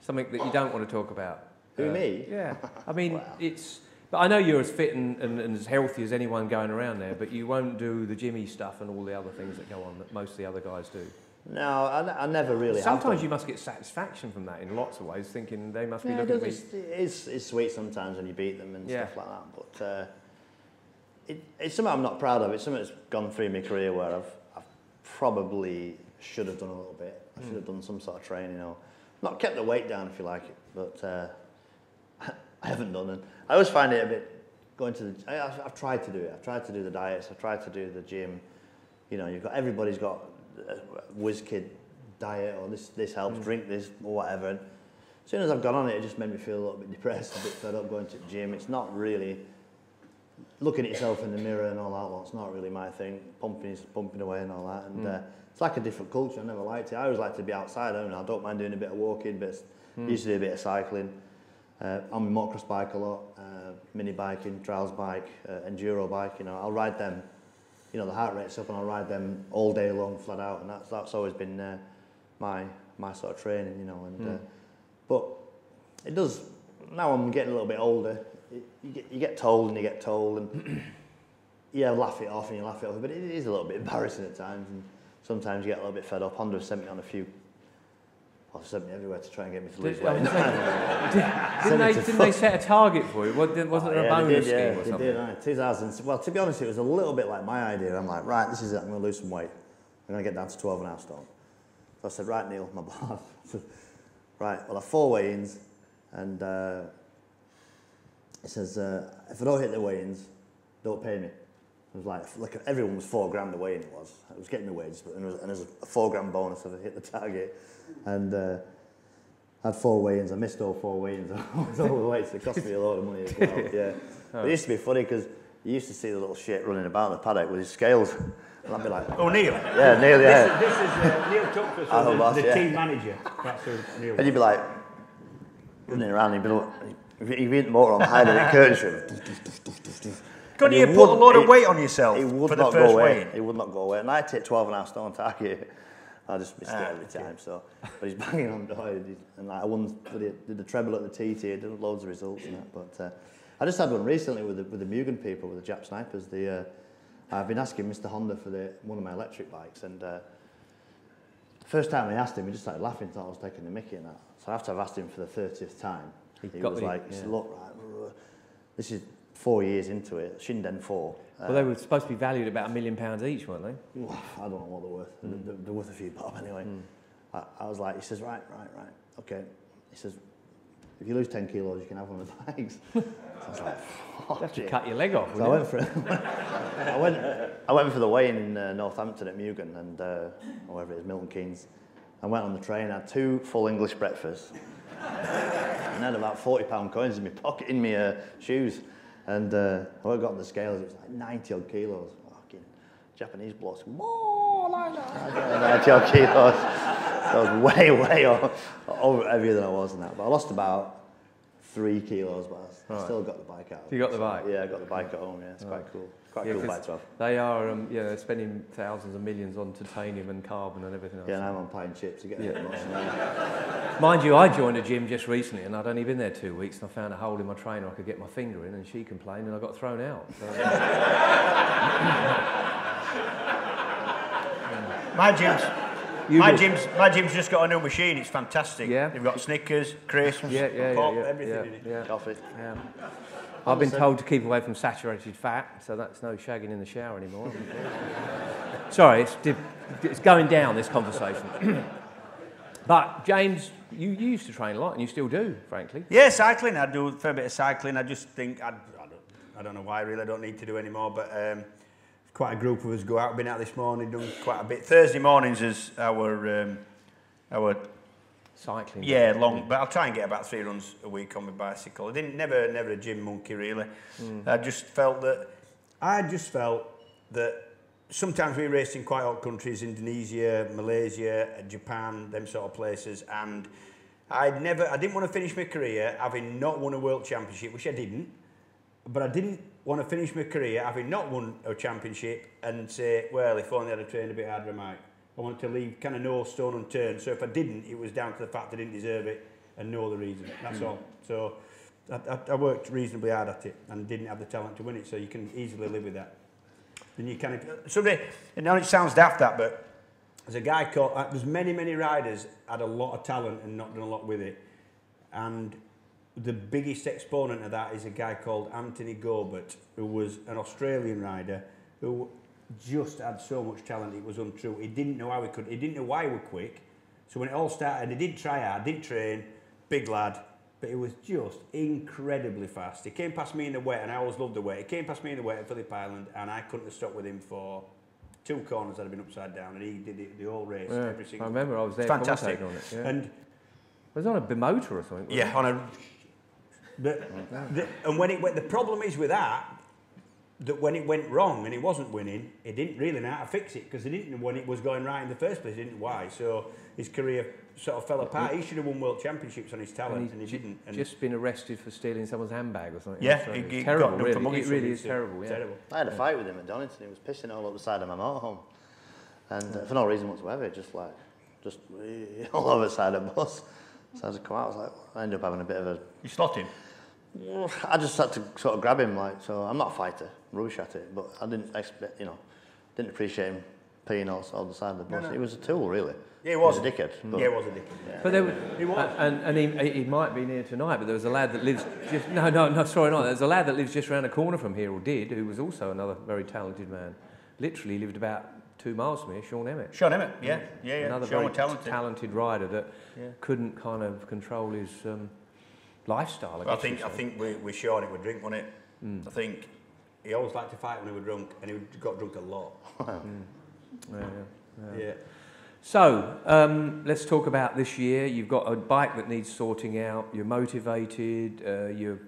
Something that you don't want to talk about. Who, me? Yeah. I mean, wow. It's... But I know you're as fit and as healthy as anyone going around there, but you won't do the Jimmy stuff and all the other things that go on that most of the other guys do. No, I never really have. Sometimes you must get satisfaction from that in lots of ways, thinking they must be looking at me. It's sweet sometimes when you beat them and stuff like that, but it's something I'm not proud of. It's something that's gone through my career where I've probably should have done a little bit. I should have done some sort of training or not kept the weight down, if you like it, but... I haven't done it. I always find it a bit going to the. I've tried to do it. I've tried to do the diets. I've tried to do the gym. You know, you've got everybody's got a whiz kid diet or this helps, drink this or whatever. And as soon as I've gone on it, it just made me feel a little bit depressed, a bit fed up going to the gym. It's not really looking at yourself in the mirror and all that. Well, it's not really my thing. Pumping is pumping away and all that. And it's like a different culture. I never liked it. I always like to be outside. I don't mind doing a bit of walking, but used to do a bit of cycling. I'm a motocross bike a lot, mini biking, trials bike, enduro bike, you know, I'll ride them, you know, the heart rate's up and I'll ride them all day long flat out, and that's always been my sort of training, you know, and but it does, now I'm getting a little bit older, you get told and yeah, laugh it off, but it is a little bit embarrassing at times, and sometimes you get a little bit fed up. Honda sent me on a few. I've sent me everywhere to try and get me to lose weight. Didn't they set a target for you? Wasn't there a bonus scheme or something? Yeah, 2000. Well, to be honest, it was a little bit like my idea. I'm like, right, this is it. I'm going to lose some weight. I'm going to get down to 12.5 stone. So I said, right, Neil, my boss. Right, well, I have 4 weigh-ins, and it says, if I don't hit the weigh-ins, don't pay me. It was like everyone was 4 grand the weigh-in it was. I was getting the wages, but and there was a 4 grand bonus if I hit the target. And had four weigh-ins. I missed all four weigh-ins. I was overweight, so it cost me a lot of money as well. Yeah. Oh. It used to be funny because you used to see the little shit running about in the paddock with his scales. And I'd be like, oh, Neil. Yeah, Neil, yeah. This is Neil Tumpus, the team manager. That's who Neil. And you'd be like, running around, and you'd be like, you've eaten more on higher than it curves you. Couldn't you put a load of weight on yourself for the first weigh-in? It would not go away. And I take 12.5 stone target. I just missed it every time. So, but he's banging on died, and like, I won, did the treble at the TT. I did loads of results in that. But I just had one recently with the Mugen people, with the Jap snipers. I've been asking Mr. Honda for one of my electric bikes, and the first time I asked him, he just started laughing, thought I was taking the mickey and that. So after I've asked him for the 30th time, he was like, look, right, this is 4 years into it, Shinden 4. Well, they were supposed to be valued about £1 million each, weren't they? I don't know what they're worth. They're worth a few bob anyway. I was like, he says, right, okay. He says, if you lose 10 kilos, you can have one of the bikes. So I was like, oh, you have to cut your leg off. So I went for the weigh-in in Northampton at Mugen, and wherever it is, Milton Keynes. I went on the train, had two full English breakfasts, and had about £40 coins in my pocket, in my shoes. And when I got on the scales, it was like 90 odd kilos. Fucking Japanese blocks, more like that. 90 odd kilos. I was way over heavier than I was in that. But I lost about 3 kilos, but I still got the bike out. You got the bike? Yeah, I got the bike at home, yeah. It's quite cool. Quite cool bike to have. They are they're spending thousands and millions on titanium and carbon and everything else. Yeah, and I'm on pine chips to get it. Mind you, I joined a gym just recently, and I'd only been there 2 weeks, and I found a hole in my trainer I could get my finger in, and she complained, and I got thrown out. So. My gym's... My gym's just got a new machine. It's fantastic. Yeah. They've got Snickers, crisps, pop, everything in it. Coffee. Yeah. I've been told to keep away from saturated fat, so that's no shagging in the shower anymore. Sorry, it's going down, this conversation. But James, you used to train a lot, and you still do, frankly. Yeah, cycling. I do a fair bit of cycling. I just think I don't know why. Really, I don't need to do anymore, but. Quite a group of us go out. Been out this morning, done quite a bit. Thursday mornings is our cycling. Yeah, long. But I'll try and get about 3 runs a week on my bicycle. I didn't never a gym monkey really. I just felt that sometimes we raced in quite hot countries, Indonesia, Malaysia, Japan, them sort of places, and I didn't want to finish my career having not won a world championship, which I didn't. But I didn't want to finish my career having not won a championship and say, well, if only I'd have trained a bit harder, I might. I wanted to leave kind of no stone unturned. So if I didn't, it was down to the fact I didn't deserve it and no other reason. That's all. So I worked reasonably hard at it and didn't have the talent to win it. So you can easily live with that. And you kind of somebody. And now it sounds daft that, but there's a guy called. There's many riders had a lot of talent and not done a lot with it, and. The biggest exponent of that is a guy called Anthony Gobert, who was an Australian rider who just had so much talent it was untrue. He didn't know how he could. He didn't know why he was quick. So when it all started, he didn't try hard, didn't train, big lad, but he was just incredibly fast. He came past me in the wet, and I always loved the wet. He came past me in the wet at Phillip Island, and I couldn't have stopped with him for 2 corners that had been upside down, and he did it the whole race. Yeah, every single. I remember I was there. Fantastic. On it, yeah. And it was on a bimotor or something. Yeah, it? On a. And when it went, the problem is with that when it went wrong and he wasn't winning, he didn't really know how to fix it because he didn't know when it was going right in the first place. He didn't know why, so his career sort of fell apart. He should have won world championships on his talent, and he didn't. And just been arrested for stealing someone's handbag or something. Yeah, it's terrible. Really. It really is terrible. Yeah. Terrible. I had a fight with him at Donington. He was pissing all over the side of my motorhome, and for no reason whatsoever. Just all over the side of the bus. So as I come out, I ended up having a bit of a. You slot him? I just had to sort of grab him, like, so I'm not a fighter, rush at it, but I didn't expect, didn't appreciate him peeing all the side of the bus. No. He was a tool, really. Yeah, he was. He was a dickhead. But, yeah, he was a dickhead. Yeah. But there was, he was. And he might be near tonight, but there was a lad that lives just, there's a lad that lives just around the corner from here, or did, who was also another very talented man. Literally lived about 2 miles from here, Sean Emmett. Sean Emmett, yeah. Another Sean very talented rider that couldn't kind of control his lifestyle. I think with Sean he would drink, wouldn't it? I think he always liked to fight when he was drunk, and he got drunk a lot. Yeah. So let's talk about this year. You've got a bike that needs sorting out. You're motivated. You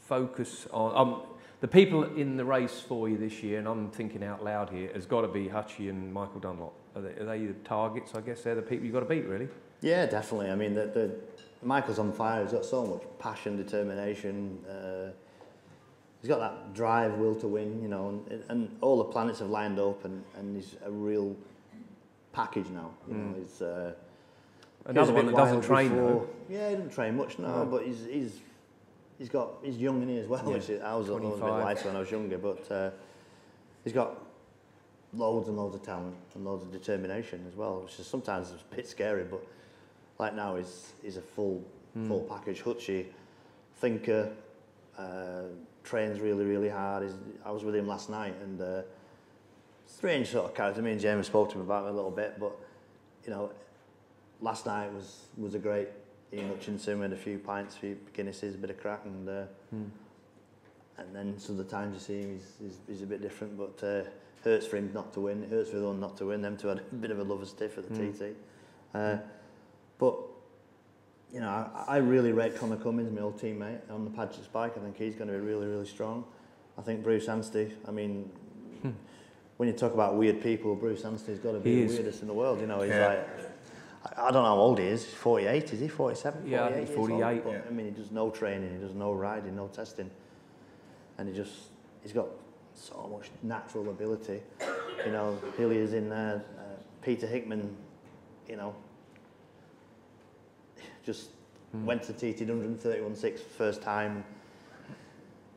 focus on the people in the race for you this year. And I'm thinking out loud here. Has got to be Hutchie and Michael Dunlop. Are they the targets? I guess they're the people you've got to beat, really. Yeah, definitely. I mean, Michael's on fire. He's got so much passion, determination. He's got that drive, will to win, you know, and all the planets have lined up, and he's a real package now. You know, he's another one that doesn't train though. Yeah, he doesn't train much now, but he's young in here as well. Yeah. Which I was a little bit lighter when I was younger, but he's got loads and loads of talent and loads of determination as well, which is sometimes a bit scary, but like now he's a full package. Hutchie, thinker. Trains really, really hard. I was with him last night, and strange sort of character. Me and James spoke to him about it a little bit, but you know, last night was a great. Ian Hutchinson with a few pints, a few Guinnesses, a bit of crack, and then some of the times you see him, he's a bit different. But hurts for him not to win. It hurts for them not to win. Them two had a bit of a lover's stiff at the TT, but. You know, I really rate Connor Cummins, my old teammate, on the Padgett's bike. I think he's going to be really, really strong. I think Bruce Anstey, I mean, when you talk about weird people, Bruce Anstey's got to be the weirdest in the world. You know, he's like, I don't know how old he is. He's 48, is he? 47? Yeah, 48. I think he's 48. But, I mean, he does no training, he does no riding, no testing. And he's got so much natural ability. You know, Hilliers in there, Peter Hickman, you know, just went to TT 131.6 first time.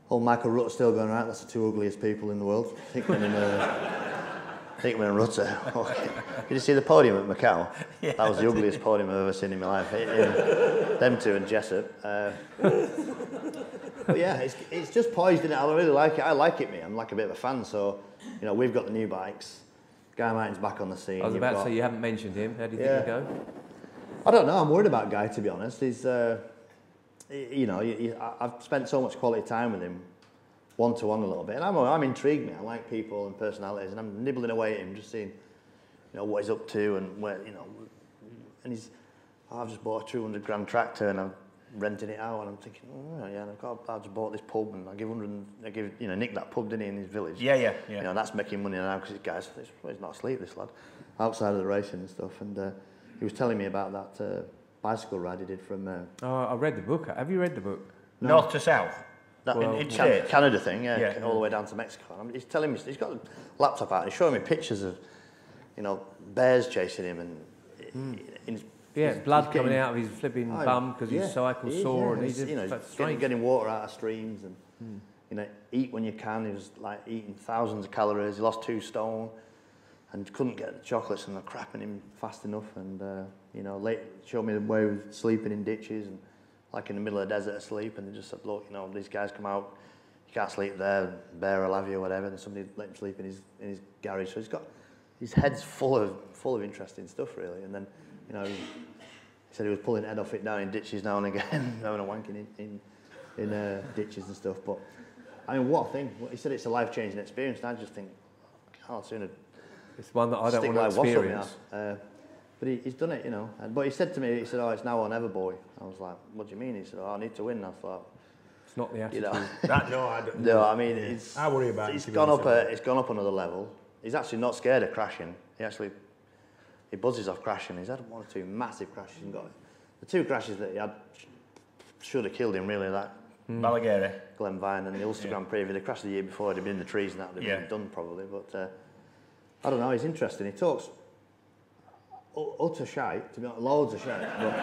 Old Michael Rutter still going, right, that's the two ugliest people in the world. Hickman and, Hickman and Rutter. Did you see the podium at Macau? Yeah, that was the ugliest podium I've ever seen in my life. Them two and Jessup. But yeah, it's just poised in it. I really like it. I like it, me. I'm like a bit of a fan. So, you know, we've got the new bikes. Guy Martin's back on the scene. I was about to say, you haven't mentioned him. How do you think he'll go? I don't know. I'm worried about Guy, to be honest. He's, you know, I've spent so much quality time with him, one-to-one a little bit, and I'm intrigued. I like people and personalities, and I'm nibbling away at him, just seeing, you know, what he's up to and where, you know, and he's. I've just bought a 200 grand tractor and I'm renting it out, and I'm thinking, oh yeah, and I just bought this pub and I give you know, Nick that pub, didn't he, in his village? Yeah. You know, that's making money now because he's not asleep, this lad, outside of the racing and stuff, and. He was telling me about that bicycle ride he did from... I read the book. Have you read the book? No. North to south. That Canada thing, all the way down to Mexico. I mean, he's telling me, he's got a laptop out, and he's showing me pictures of, you know, bears chasing him and... blood coming out of his flipping bum because his cycle sore and he's just... You know, he's getting water out of streams and, you know, eat when you can. He was, like, eating thousands of calories. He lost 2 stone. And couldn't get the chocolates and the crap in him fast enough, and you know, showed me the way of sleeping in ditches and like in the middle of the desert asleep, and they just said, look, you know, these guys come out, you can't sleep there, bear will have you or whatever, and somebody let him sleep in his garage. So he's got his head's full of interesting stuff, really. And then, you know, he said he was pulling head off it down in ditches now and again, having a wanking in ditches and stuff. But I mean, what a thing! He said it's a life-changing experience, and I just think, oh, sooner. It's one that I don't want to experience. But he's done it, you know. But he said to me, he said, oh, it's now or never, boy. I was like, what do you mean? He said, oh, I need to win. I thought... It's not the attitude. You know, no, I mean, it's... I worry about it. It's gone up another level. He's actually not scared of crashing. He buzzes off crashing. He's had 1 or 2 massive crashes and got it. The 2 crashes that he had should have killed him, really, like... Balagary. Glenvine and the Ulster Grand Prix. If he'd have crashed the year before, he'd have been in the trees and that would have been done, probably. But... I don't know, he's interesting. He talks utter shite, to be honest, loads of shite. But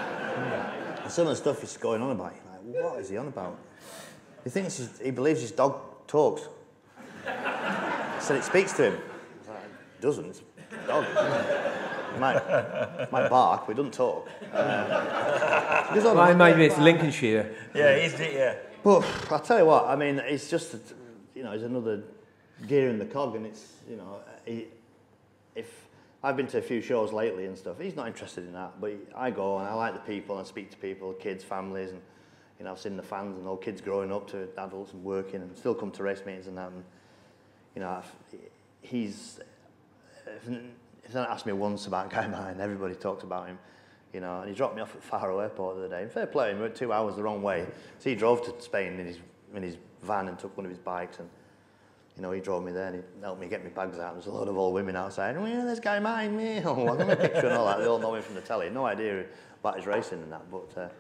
some of the stuff he's going on about, you're like, what is he on about? He thinks he believes his dog talks. He said it speaks to him. I was like, it doesn't, it's a dog. It might bark, but it doesn't talk. Maybe it's Lincolnshire. Yeah, he's But I'll tell you what, I mean, it's just, you know, he's another gear in the cog, and it's, you know, if I've been to a few shows lately and stuff, he's not interested in that, but I go and I like the people and I speak to people, kids, families, and you know, I've seen the fans and all kids growing up to adults and working and still come to race meetings and that, and you know, he's He's not asked me once about Guy Martin. Everybody talks about him, you know. And he dropped me off at Faro Airport the other day. And fair play, we went 2 hours the wrong way. So he drove to Spain in his van and took one of his bikes, and you know, he drove me there and he helped me get my bags out. There's a load of old women outside. Oh, yeah, this Guy Martin, me. Oh, I got my picture and all that. They all know him from the telly. No idea about his racing and that. But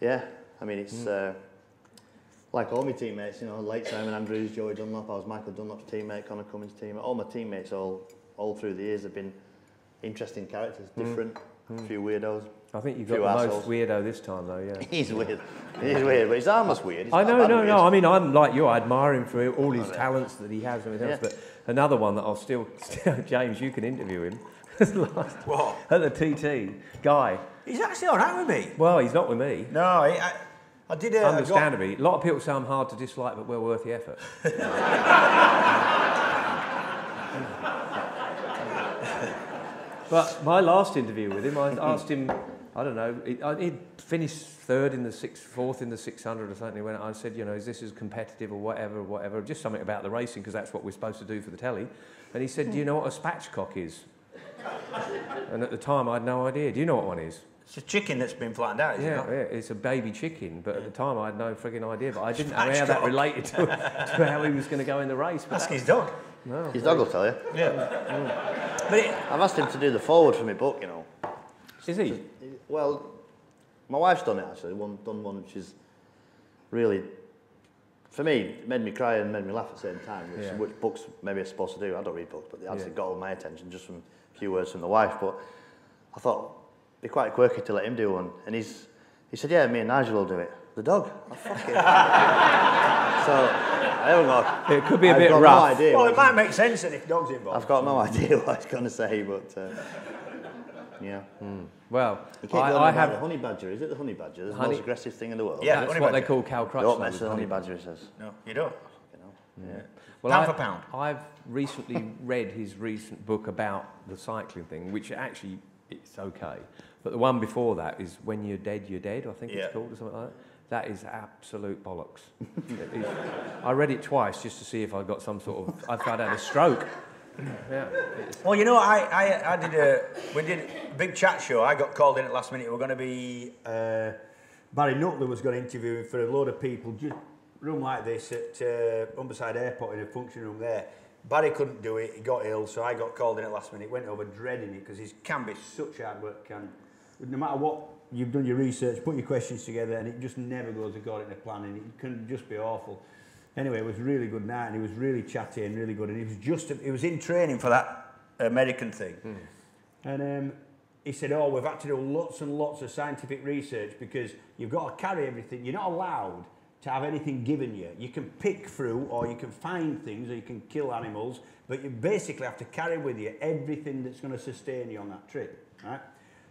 yeah, I mean, it's like all my teammates, you know, late Simon Andrews, Joey Dunlop. I was Michael Dunlop's teammate, Connor Cummins' teammate. All my teammates, all through the years, have been interesting characters, different, a few weirdos. I think you've got the assholes. Most weirdo this time, though, yeah. He's weird. He's weird, but he's almost weird. He's no. I mean, I'm like you. I admire him for all his talents that he has and everything else. But another one that I'll still James, you can interview him. What? At the TT. Guy. He's actually all right with me. Well, he's not with me. No, I did... Understandably. A lot of people say I'm hard to dislike, but well worth the effort. But my last interview with him, I asked him, I don't know, he'd finished third in the fourth in the 600 or something. When I said, you know, is this as competitive or whatever, just something about the racing, because that's what we're supposed to do for the telly. And he said, do you know what a spatchcock is? And at the time, I had no idea. Do you know what one is? It's a chicken that's been flattened out, isn't it? Yeah, it's a baby chicken, but at the time I had no frigging idea, but I didn't know how that related to how he was going to go in the race. But ask his dog. No, his dog will tell you. Yeah. But I've asked him to do the forward for my book, you know. Is he? Well, my wife's done it, actually. Done one which is really, for me, made me cry and made me laugh at the same time, which books maybe are supposed to do. I don't read books, but they actually got all my attention just from a few words from the wife. But I thought it'd be quite quirky to let him do one. And he said, yeah, me and Nigel will do it. The dog. Oh, fuck it. So... I haven't got, it could be a bit rough. No idea. Well, it might make sense that if dog's involved. I've got no idea what I was going to say, but yeah. Well, I have a honey badger. Is it the honey badger? It's the most aggressive thing in the world. Yeah, that's what they call Cal Crutchlow. Don't mess with honey badger, he says. No, you don't. Yeah. Well, pound for pound. I've recently read his recent book about the cycling thing, which actually it's okay, but the one before that is When You're Dead, I think it's called, or something like that. That is absolute bollocks. I read it twice just to see if I got some sort of... If I'd had a stroke. Yeah. Well, you know, I did a... We did a big chat show. I got called in at last minute. We're going to be... Barry Nutley was going to interview him for a load of people. Just room like this at Humberside Airport in a function room there. Barry couldn't do it. He got ill, so I got called in at last minute. Went over dreading it because he can be such hard work. No matter what... You've done your research, put your questions together, and it just never goes according to plan, and it can just be awful. Anyway, it was a really good night, and he was really chatty and really good, and he was in training for that American thing. And he said, oh, we've had to do lots and lots of scientific research because you've got to carry everything. You're not allowed to have anything given you. You can pick through, or you can find things, or you can kill animals, but you basically have to carry with you everything that's going to sustain you on that trip, right?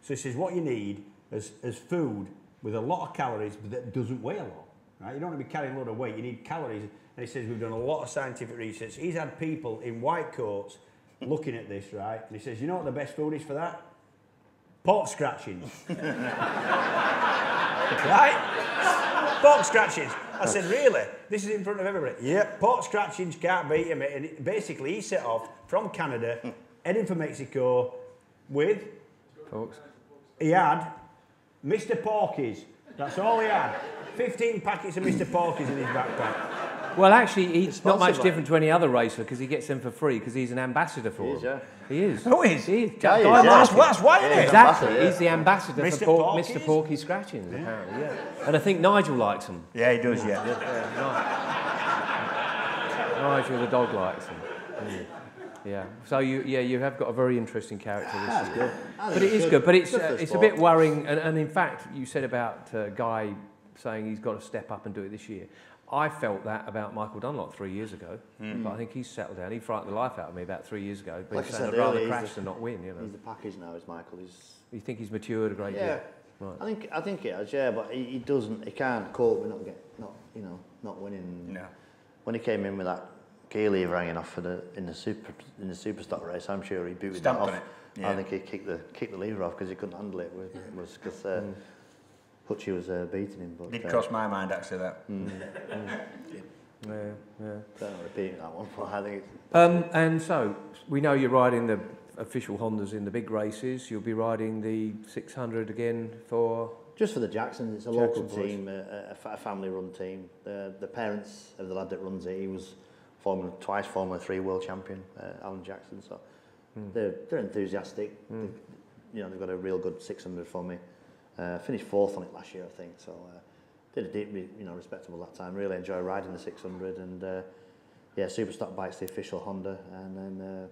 So he says, what you need... As food with a lot of calories, but that doesn't weigh a lot, right? You don't want to be carrying a lot of weight. You need calories. And he says, we've done a lot of scientific research. He's had people in white coats looking at this, right? And he says, you know what the best food is for that? Pork scratchings. Right? Pork scratchings. I said, really? This is in front of everybody. Yep, pork scratchings, can't beat him. And basically, he set off from Canada, heading for Mexico with... Porks. He had... Mr. Porky's. That's all he had. 15 packets of Mr. Porky's in his backpack. Well, actually, he's not much different to any other racer because he gets them for free because he's an ambassador for them. He is. Who is? He is. Guy Martin. That's why it is. Exactly. He's the ambassador for Mr. Porky's scratchings, apparently. And I think Nigel likes them. Yeah, he does, Nigel, the dog, likes them. Yeah. So you have got a very interesting character. That's good. But it is good. But it's a bit worrying. And in fact, you said about Guy saying he's got to step up and do it this year. I felt that about Michael Dunlop 3 years ago. But I think he's settled down. He frightened the life out of me about 3 years ago. But like I said, I'd rather crash than not win. You know. He's the package now, is Michael. You think he's matured a great deal? Yeah. Right. I think he has. Yeah, but he doesn't. He can't cope with not winning. No. When he came in with that. Keeley rang off in the Superstock race. I'm sure he booted that off. I think he kicked the lever off because he couldn't handle it. Because Hutchie was beating him. But, did cross my mind actually that. Don't repeat that one. But I think. And so we know you're riding the official Hondas in the big races. You'll be riding the 600 again for... Just for the Jacksons. It's a local team, a family-run team. The parents of the lad that runs it, he was twice Formula 3 world champion, Alan Jackson. So they're enthusiastic. They, you know, they've got a real good 600 for me. Finished fourth on it last year, I think. So did a deep, you know, respectable that time. Really enjoy riding the 600 and yeah, Superstock Bikes, the official Honda, and then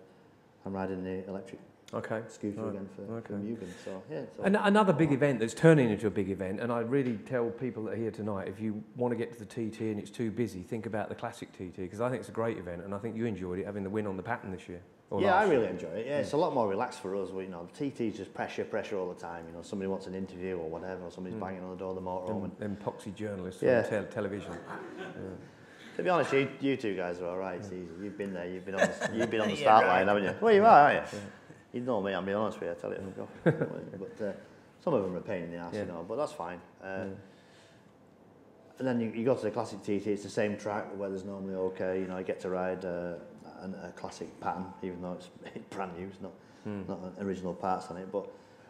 I'm riding the electric. Okay. Scooter again for Mugen. So, yeah, another big event that's turning into a big event, and I really tell people that are here tonight, if you want to get to the TT and it's too busy, think about the classic TT, because I think it's a great event, and I think you enjoyed it, having the win on the pattern this year. Yeah, I really enjoy it. Yeah, it's a lot more relaxed for us. You know, the TT's just pressure all the time. You know, somebody wants an interview or whatever, or somebody's banging on the door of the motorhome. And poxy journalists on television. To be honest, you two guys are all right. It's easy. You've been there. You've been on the start line, haven't you? Well, you are, aren't you? Yeah. You know me, I'll be honest with you, I tell you. But some of them are a pain in the ass, you know, but that's fine. And then you go to the classic TT, it's the same track, the weather's normally okay, you know, I get to ride a classic pattern, even though it's brand new, it's not original parts on it, but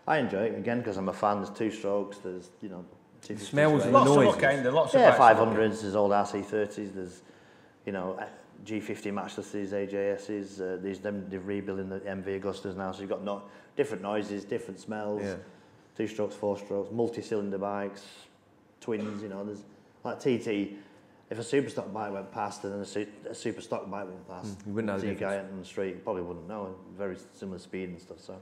I enjoy it, again, because I'm a fan. There's two strokes, there's, you know, it smells and lots noises. Of game, there are lots of 500s, there's old RC30s, there's, you know, G50 Matchlesses, AJSs, they're rebuilding the MV Augustas now, so you've got different noises, different smells, two strokes, four strokes, multi-cylinder bikes, twins, you know, there's, like TT, if a Superstock bike went past and then a Superstock bike went past, you wouldn't know the guy out on the street, you probably wouldn't know, very similar speed and stuff, so,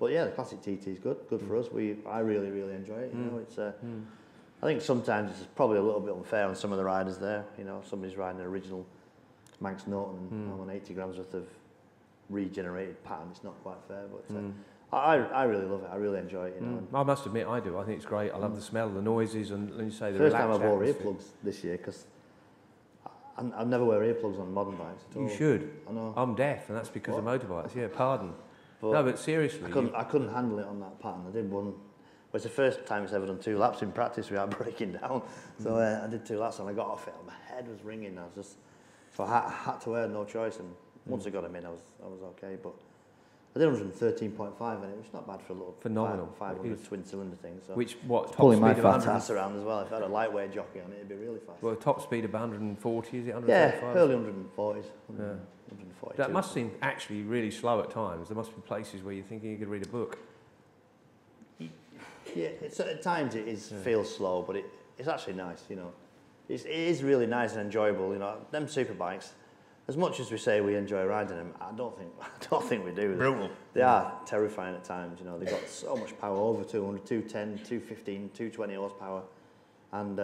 but yeah, the classic TT is good for us, I really, really enjoy it, you know, it's, I think sometimes it's probably a little bit unfair on some of the riders there, you know, somebody's riding an original Manx Norton on 80 grams worth of regenerated pattern. It's not quite fair, but I really love it. I really enjoy it. You know? I must admit, I do. I think it's great. I love the smell, the noises, and you say the first time I wore earplugs this year because I never wear earplugs on modern bikes at all. You should. I know. I'm deaf, and that's because of motorbikes. Yeah, pardon. But no, but seriously, I couldn't handle it on that pattern. I did one. Well, it's the first time it's ever done two laps in practice without breaking down. So I did two laps, and I got off it, and my head was ringing. I was just. So I had to wear, no choice, and once I got him in, I was okay. But I did 113.5, and it was not bad for a little phenomenal 500 twin cylinder thing. So which what pulling my fat ass around as well. If I had a lightweight jockey on it, it'd be really fast. Well, top speed of 140, is it? 145? Yeah, early 140s. Yeah. 140. That must seem actually really slow at times. There must be places where you're thinking you could read a book. Yeah, at times it feels slow, but it's actually nice, you know. It is really nice and enjoyable, you know. Them super bikes, as much as we say we enjoy riding them, I don't think we do. Brutal. They are terrifying at times, you know. They've got so much power, over 200, 210, 215, 220 horsepower, and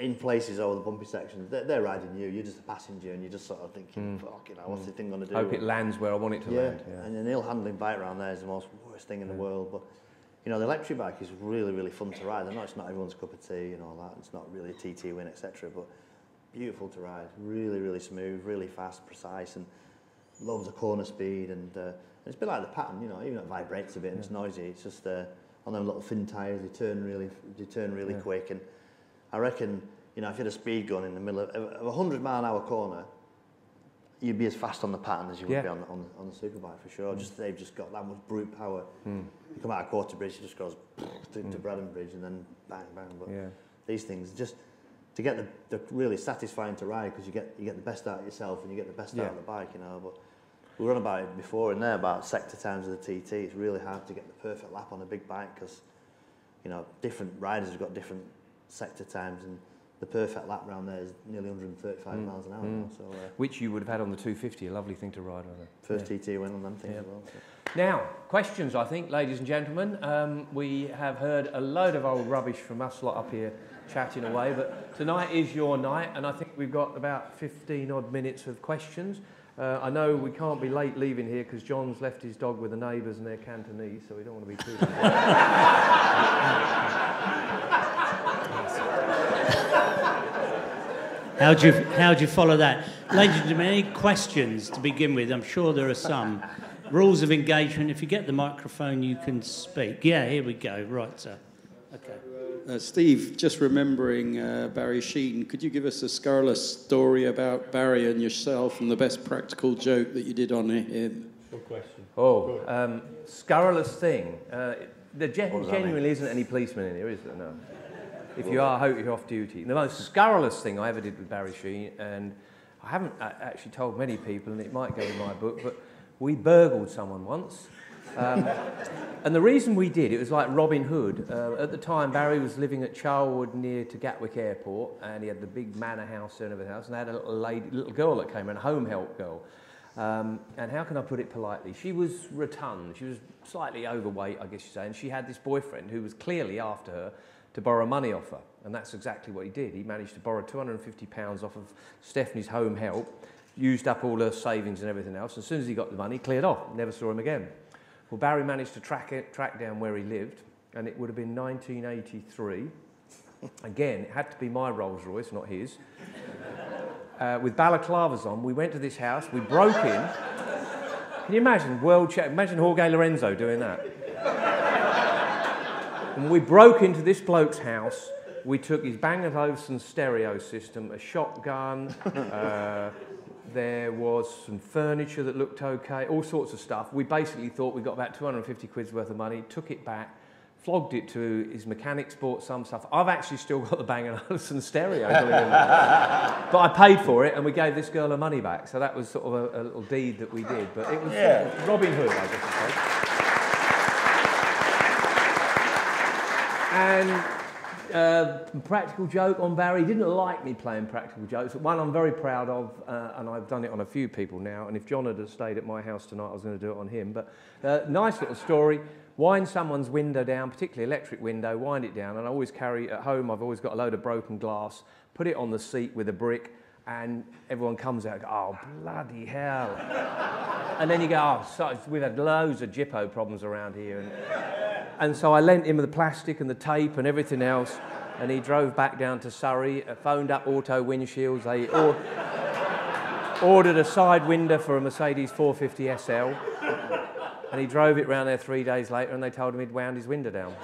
in places over the bumpy sections, they're riding you. You're just a passenger, and you're just sort of thinking, "Fuck, you know, what's the thing going to do?" I hope it lands where I want it to land. Yeah. And an ill-handling bike around there is the most worst thing in the world, but. You know, the electric bike is really, really fun to ride. I know it's not everyone's cup of tea and all that. It's not really a TT win, etc. But beautiful to ride. Really, really smooth, really fast, precise, and loads of corner speed. And it's a bit like the pattern, you know. Even if it vibrates a bit and it's noisy, it's just on them little thin tyres. They turn really quick. And I reckon, you know, if you had a speed gun in the middle of a 100-mile-an-hour corner, you'd be as fast on the pattern as you would be on the superbike for sure. Just they've just got that much brute power. You come out of Quarter Bridge, it just goes to Braddon Bridge and then bang, bang. But these things just to get they're really satisfying to ride because you get the best out of yourself and you get the best out of the bike, you know. But we were on about it before in there about sector times of the TT. It's really hard to get the perfect lap on a big bike because you know different riders have got different sector times and. The perfect lap round there is nearly 135 miles an hour. Now, so, which you would have had on the 250, a lovely thing to ride on. First TT went on them things as well. So. Now, questions, I think, ladies and gentlemen. We have heard a load of old rubbish from us lot up here chatting away, but tonight is your night, and I think we've got about 15-odd minutes of questions. I know we can't be late leaving here because John's left his dog with the neighbours and they're Cantonese, so we don't want to be too... How do you follow that? Ladies and gentlemen, any questions to begin with? I'm sure there are some. Rules of engagement, if you get the microphone, you can speak. Yeah, here we go. Right, sir. Okay. Steve, just remembering Barry Sheen, could you give us a scurrilous story about Barry and yourself and the best practical joke that you did on him? Good question. Oh, good. Scurrilous thing. There genuinely isn't any policeman in here, is there? No. If you are, I hope you're off duty. The most scurrilous thing I ever did with Barry Sheen, and I haven't actually told many people, and it might go in my book, but we burgled someone once. And the reason we did, it was like Robin Hood. At the time, Barry was living at Charwood near to Gatwick Airport, and he had the big manor house and everything else, and they had a little girl that came in, a home help girl. And how can I put it politely? She was rotund. She was slightly overweight, I guess you'd say, and she had this boyfriend who was clearly after her to borrow money off her, and that's exactly what he did. He managed to borrow £250 off of Stephanie's home help, used up all her savings and everything else. As soon as he got the money, cleared off, never saw him again. Well, Barry managed to track down where he lived, and it would have been 1983. Again, it had to be my Rolls Royce, not his. With balaclavas on, we went to this house, we broke in. Can you imagine? Imagine Jorge Lorenzo doing that. And we broke into this bloke's house. We took his Bang & Olufsen stereo system, a shotgun, there was some furniture that looked okay, all sorts of stuff. We basically thought we got about 250 quid's worth of money, took it back, flogged it to his mechanics, bought some stuff. I've actually still got the Bang & Olufsen stereo, believe it or not. But I paid for it and we gave this girl her money back. So that was sort of a little deed that we did. But it was Robin Hood, I guess. And practical joke on Barry. He didn't like me playing practical jokes, but one I'm very proud of, and I've done it on a few people now, and if John had stayed at my house tonight, I was going to do it on him. But nice little story. Wind someone's window down, particularly electric window, wind it down, and I always carry at home, I've always got a load of broken glass, put it on the seat with a brick, and everyone comes out and goes, oh, bloody hell. And then you go, oh, so we've had loads of Jippo problems around here. And so I lent him the plastic and the tape and everything else, and he drove back down to Surrey, phoned up Auto Windshields, they ordered a side window for a Mercedes 450 SL, and he drove it round there 3 days later, and they told him he'd wound his window down.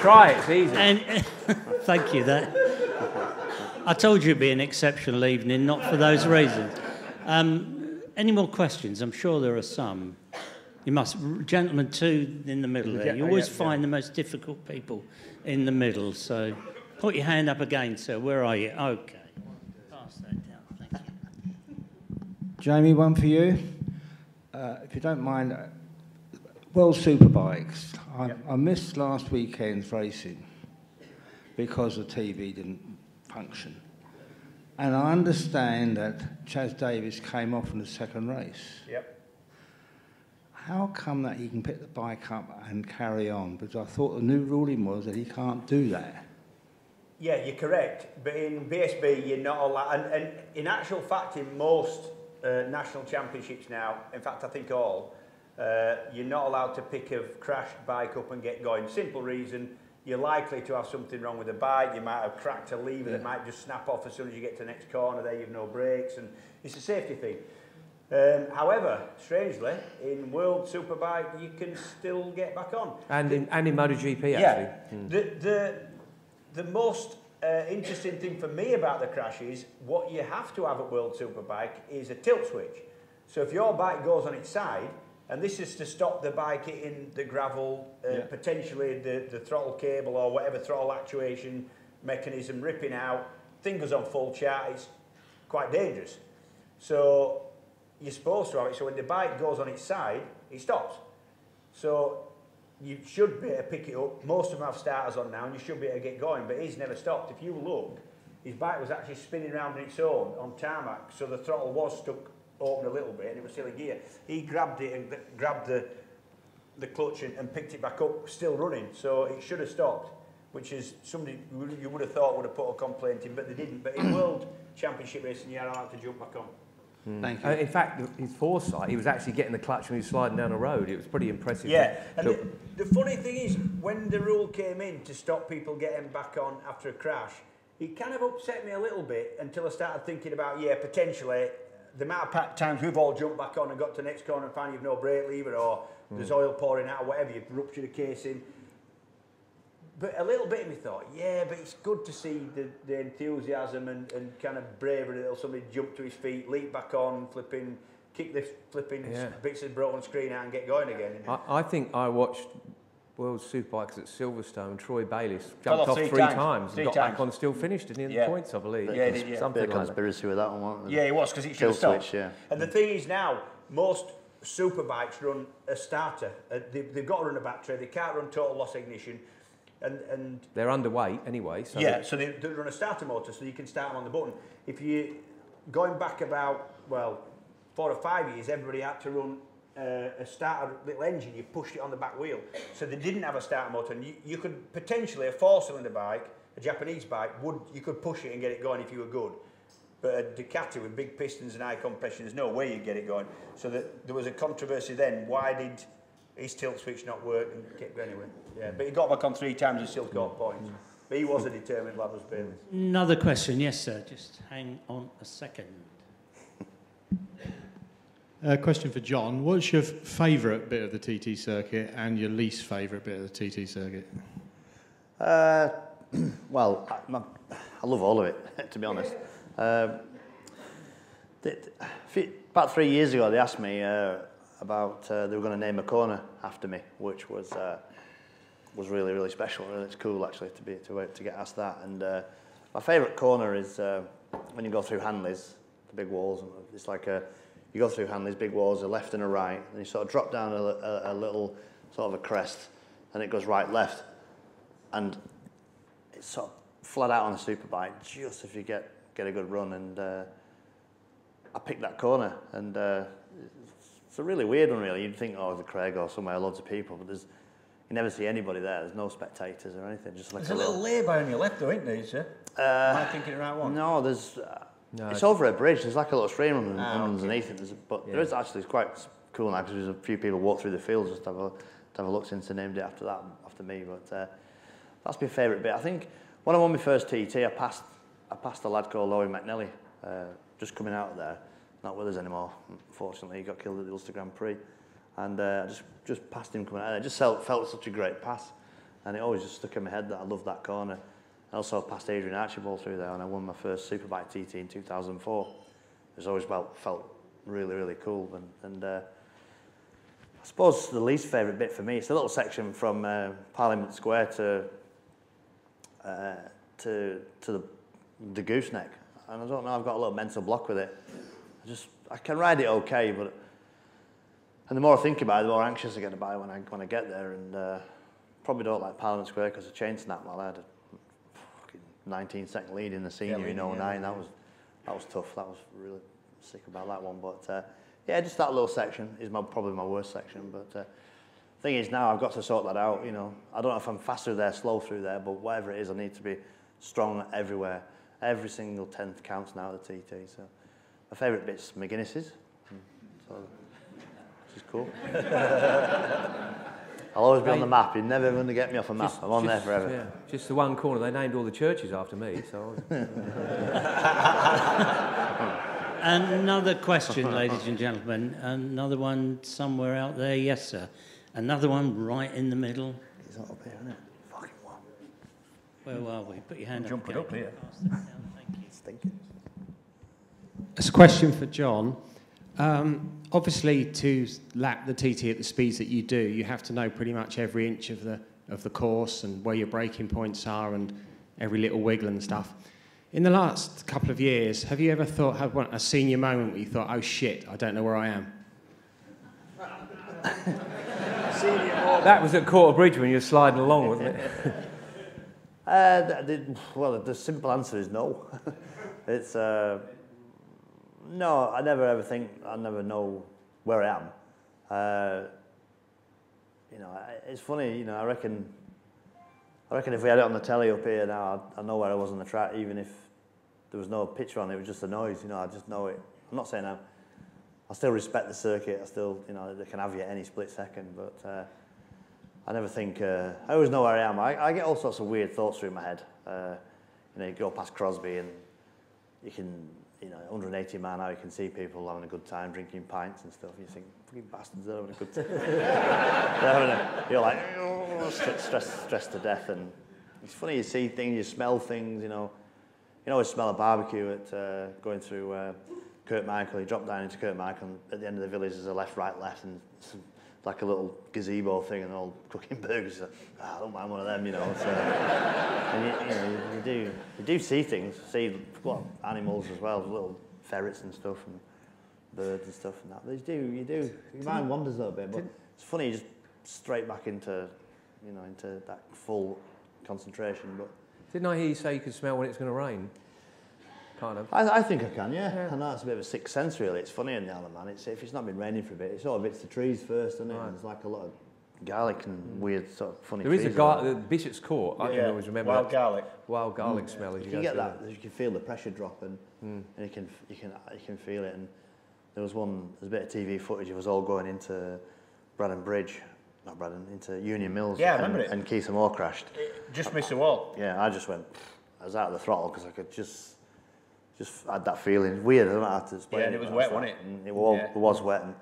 Try it, it's easy. And, thank you. I told you it'd be an exceptional evening, not for those reasons. Any more questions? I'm sure there are some. You must, gentlemen, two in the middle there. You always find the most difficult people in the middle. So, put your hand up again, sir. Where are you? Okay. Pass that down. Thank you. Jamie, one for you, if you don't mind. Well, superbikes. I missed last weekend's racing because the TV didn't function. And I understand that Chaz Davies came off in the second race. Yep. How come that he can pick the bike up and carry on? Because I thought the new ruling was that he can't do that. Yeah, you're correct. But in BSB, you're not allowed. And in actual fact, in most national championships now, in fact, I think all, you're not allowed to pick a crashed bike up and get going. Simple reason, you're likely to have something wrong with the bike. You might have cracked a lever that might just snap off as soon as you get to the next corner. There you've no brakes, and it's a safety thing. However, strangely, in World Superbike, you can still get back on. And in MotoGP, actually. Mm. The most interesting thing for me about the crash is what you have to have at World Superbike is a tilt switch. So if your bike goes on its side, and this is to stop the bike hitting the gravel, potentially the throttle cable or whatever throttle actuation mechanism ripping out. Thing goes on full chart, it's quite dangerous. So you're supposed to have it, so when the bike goes on its side, it stops. So you should be able to pick it up. Most of them have starters on now and you should be able to get going, but he's never stopped. If you look, his bike was actually spinning around on its own on tarmac, so the throttle was stuck open a little bit and it was still in gear. He grabbed it and grabbed the clutch and picked it back up, still running, so it should have stopped, which is somebody you would have thought would have put a complaint in, but they didn't. But in World Championship racing, you are allowed to jump back on. Mm. Thank you. In fact, his foresight, he was actually getting the clutch when he was sliding down the road. It was pretty impressive. Yeah, and the funny thing is, when the rule came in to stop people getting back on after a crash, it kind of upset me a little bit until I started thinking about, yeah, potentially, the amount of times we've all jumped back on and got to the next corner and found you've no brake lever or there's oil pouring out or whatever, you've ruptured a casing. But a little bit of me thought, yeah, but it's good to see the enthusiasm and kind of bravery that somebody jumped to his feet, leap back on, flipping, kick the flipping bits of broken screen out and get going again. I think I watched World Superbikes at Silverstone. Troy Bayliss jumped off three times and got back on and still finished, didn't he? In the points, I believe. Yeah, did, yeah. Something like conspiracy with that one, wasn't there? Yeah, it was, because it should have stopped. And the thing is now, most superbikes run a starter. They've got to run a battery. They can't run total loss ignition. And they're underweight anyway. So yeah, so they run a starter motor, so you can start them on the button. If you going back about, well, 4 or 5 years, everybody had to run a starter little engine. You pushed it on the back wheel, so they didn't have a starter motor. And you could potentially, a 4-cylinder bike, a Japanese bike, you could push it and get it going if you were good. But a Ducati with big pistons and high compression, there's no way you'd get it going. So that there was a controversy then. Why did his tilt switch not work and kept going anyway? Yeah, but he got back on 3 times and still got points. But he was a determined lad, was Bailey. Another question, yes, sir. Just hang on a second. Question for John. What's your favourite bit of the TT circuit and your least favourite bit of the TT circuit? Well, I love all of it, to be honest. About 3 years ago, they asked me about they were going to name a corner after me, which was really, really special. Really, it's cool actually to get asked that. And my favourite corner is when you go through Hanley's, the big walls. It's like you go through Hanley's, big walls, a left and a right, and you sort of drop down a little sort of a crest, and it goes right, left, and it's sort of flat out on a superbike just if you get a good run. And I picked that corner and. It's a really weird one, really. You'd think, oh, the Craig or somewhere, loads of people, but you never see anybody there. There's no spectators or anything. Just like there's a little lay-by on your left, though, isn't there, sir? Am I thinking the right one? No, there's. No, it's over a bridge. There's like a little stream underneath it. There is actually, it's quite cool now because there's a few people walk through the fields just to have a look since they named it after that, after me. But that's my favourite bit. I think when I won my first TT, I passed a lad called Laurie McNelly just coming out of there. Not with us anymore, unfortunately. He got killed at the Ulster Grand Prix, and just passed him coming out there. It just felt such a great pass, and it always just stuck in my head that I loved that corner. I also passed Adrian Archibald through there, and I won my first Superbike TT in 2004. It's always felt really, really cool, and I suppose the least favourite bit for me is the little section from Parliament Square to the gooseneck, and I don't know. I've got a little mental block with it. I can ride it okay, and the more I think about it, the more anxious I get about it when I get there, and probably don't like Parliament Square because the chain snapped while I had a fucking 19-second lead in the senior in 09. That was tough. That was really sick about that one, but yeah, just that little section is probably my worst section. But thing is, now I've got to sort that out. You know, I don't know if I'm faster there, slow through there, but whatever it is, I need to be strong everywhere. Every single 10th counts now at the TT. So. My favourite bit's McGuinness's, which is cool. I'll always be on the map. You're never going to get me off a map. I'm on there forever. Yeah. Just the one corner. They named all the churches after me. So. Another question, ladies and gentlemen. Another one somewhere out there. Yes, sir. Another one right in the middle. It's not up here, isn't it? Fucking one. Where are we? Put your hand up. Jump up here. Stinking. It's a question for John. Obviously, to lap the TT at the speeds that you do, you have to know pretty much every inch of the course and where your braking points are and every little wiggle and stuff. In the last couple of years, have you ever had a senior moment where you thought, oh shit, I don't know where I am? That was at Quarter Bridge when you were sliding along, wasn't it? The simple answer is no. It's... No, I never ever think I never know where I am. You know, it's funny. You know, I reckon if we had it on the telly up here now, I know where I was on the track, even if there was no picture on it. It was just the noise. You know, I just know it. I'm not saying I still respect the circuit. I still, you know, they can have you at any split second. But I never think. I always know where I am. I get all sorts of weird thoughts through my head. You know, you go past Crosby and you can. You know, 180 mile an hour, you can see people having a good time, drinking pints and stuff. And you think, fucking bastards, they're having a good time. You're like, oh, stressed to death. And It's funny, you see things, you smell things, you know. You always smell a barbecue at going through Kirkmichael. You drop down into Kirkmichael, and at the end of the village there's a left, right, left, and it's like a little gazebo thing, and all cooking burgers. Like, oh, I don't mind one of them, you know. So, and you do see things, see well, animals as well, little ferrets and stuff, and birds and stuff, and that. But you do. Your mind wanders a little bit, but it's funny. You just straight back into, you know, into that full concentration, but. Didn't I hear you say you could smell when it's going to rain? Kind of. I think I can, yeah. I know it's a bit of a sixth sense, really. It's funny in the Isle of Man. If it's not been raining for a bit, it sort of hits the trees first, doesn't it? Right. There's like a lot of garlic and weird sort of funny trees. There is a garlic, the Bishop's Court, I can always remember. Wild garlic. Wild garlic smell. You can get that, you can feel the pressure drop and you can feel it. And there's a bit of TV footage of us all going into Braddon Bridge. Not Braddon, into Union Mills. Yeah, I remember it. And Keith and Moore crashed. It just missed the wall. Yeah, I just went, I was out of the throttle because I could just had that feeling. Weird, I don't know how to explain it. Yeah, and it was wet, wasn't it? And it was wet. And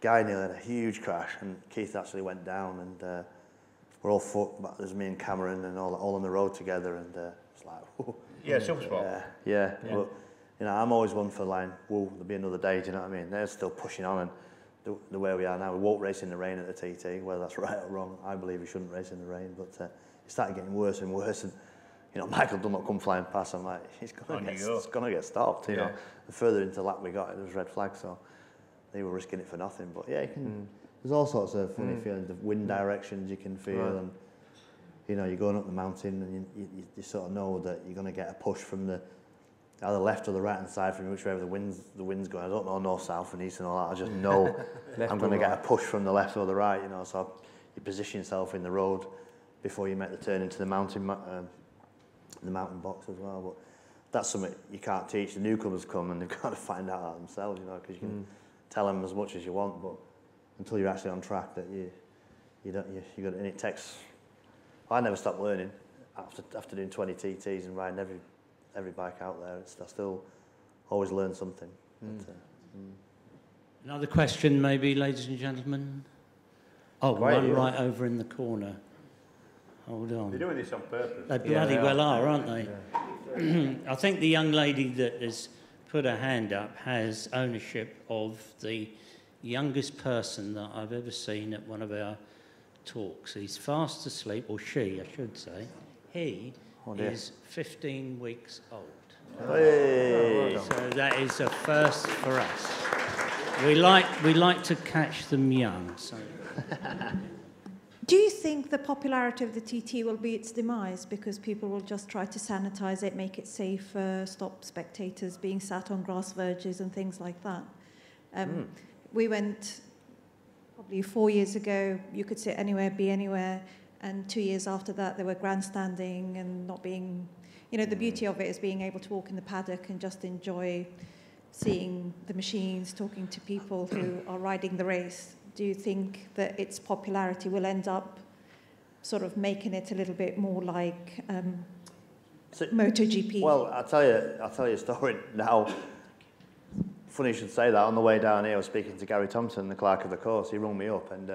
Guy nearly had a huge crash and Keith actually went down and we're all foot, but there's me and Cameron and all on the road together and it's like, whoa. Yeah, super spot. Yeah, but you know, I'm always one for like, whoa, there'll be another day, do you know what I mean? They're still pushing on and the way we are now, we won't race in the rain at the TT, whether that's right or wrong. I believe we shouldn't race in the rain, but it started getting worse and worse. And you know, Michael Dunlop come flying past. I'm like, it's gonna get stopped. You know, the further into lap we got, it was red flag, so they were risking it for nothing. But yeah, there's all sorts of funny feelings. The wind directions you can feel, and you know, you're going up the mountain, and you sort of know that you're gonna get a push from the either left or the right hand side from whichever the wind's going. I don't know north, south and east and all that. I just know I'm going to get a push from the left or the right, you know. So you position yourself in the road before you make the turn into the mountain box as well. But that's something you can't teach. The newcomers come and they've got to find out that themselves, you know, because you can tell them as much as you want, but until you're actually on track, that you got. And it takes. I never stopped learning after doing 20 TTs and riding every bike out there. I still always learn something. Another question maybe, ladies and gentlemen? Oh, one right over in the corner. Hold on. They're doing this on purpose. They bloody well are, aren't they? Yeah. I think the young lady that has put her hand up has ownership of the youngest person that I've ever seen at one of our talks. He's fast asleep, or she, I should say. He... is 15 weeks old. Hey. So that is a first for us. We like to catch them young. So. Do you think the popularity of the TT will be its demise because people will just try to sanitize it, make it safer, stop spectators being sat on grass verges and things like that? We went probably 4 years ago. You could sit anywhere, be anywhere. And 2 years after that, they were grandstanding and not being... You know, the beauty of it is being able to walk in the paddock and just enjoy seeing the machines, talking to people who are riding the race. Do you think that its popularity will end up sort of making it a little bit more like MotoGP? Well, I'll tell you a story now. Funny you should say that. On the way down here, I was speaking to Gary Thompson, the clerk of the course. He rung me up and...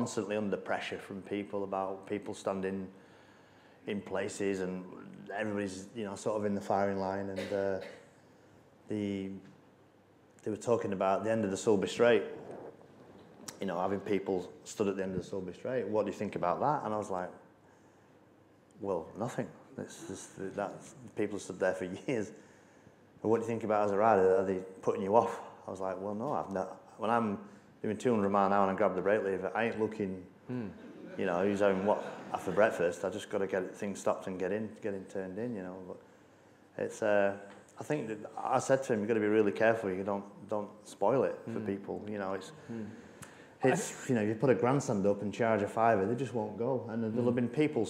constantly under pressure from people about people standing in places and everybody's, you know, sort of in the firing line, and they were talking about the end of the Sulby Straight, you know, having people stood at the end of the Sulby Straight. What do you think about that? And I was like, well, nothing. It's just, that's, people stood there for years. And what do you think about as a rider? Are they putting you off? I was like, well, no, I've not. When I'm doing 200 miles an hour and I grab the brake lever, I ain't looking, you know, who's having what after breakfast. I just got to get things stopped and get in turned in, you know. But it's, I think that I said to him, you've got to be really careful. You don't spoil it for people, you know. It's you know, you put a grandstand up and charge a £5, they just won't go. And there'll have been people,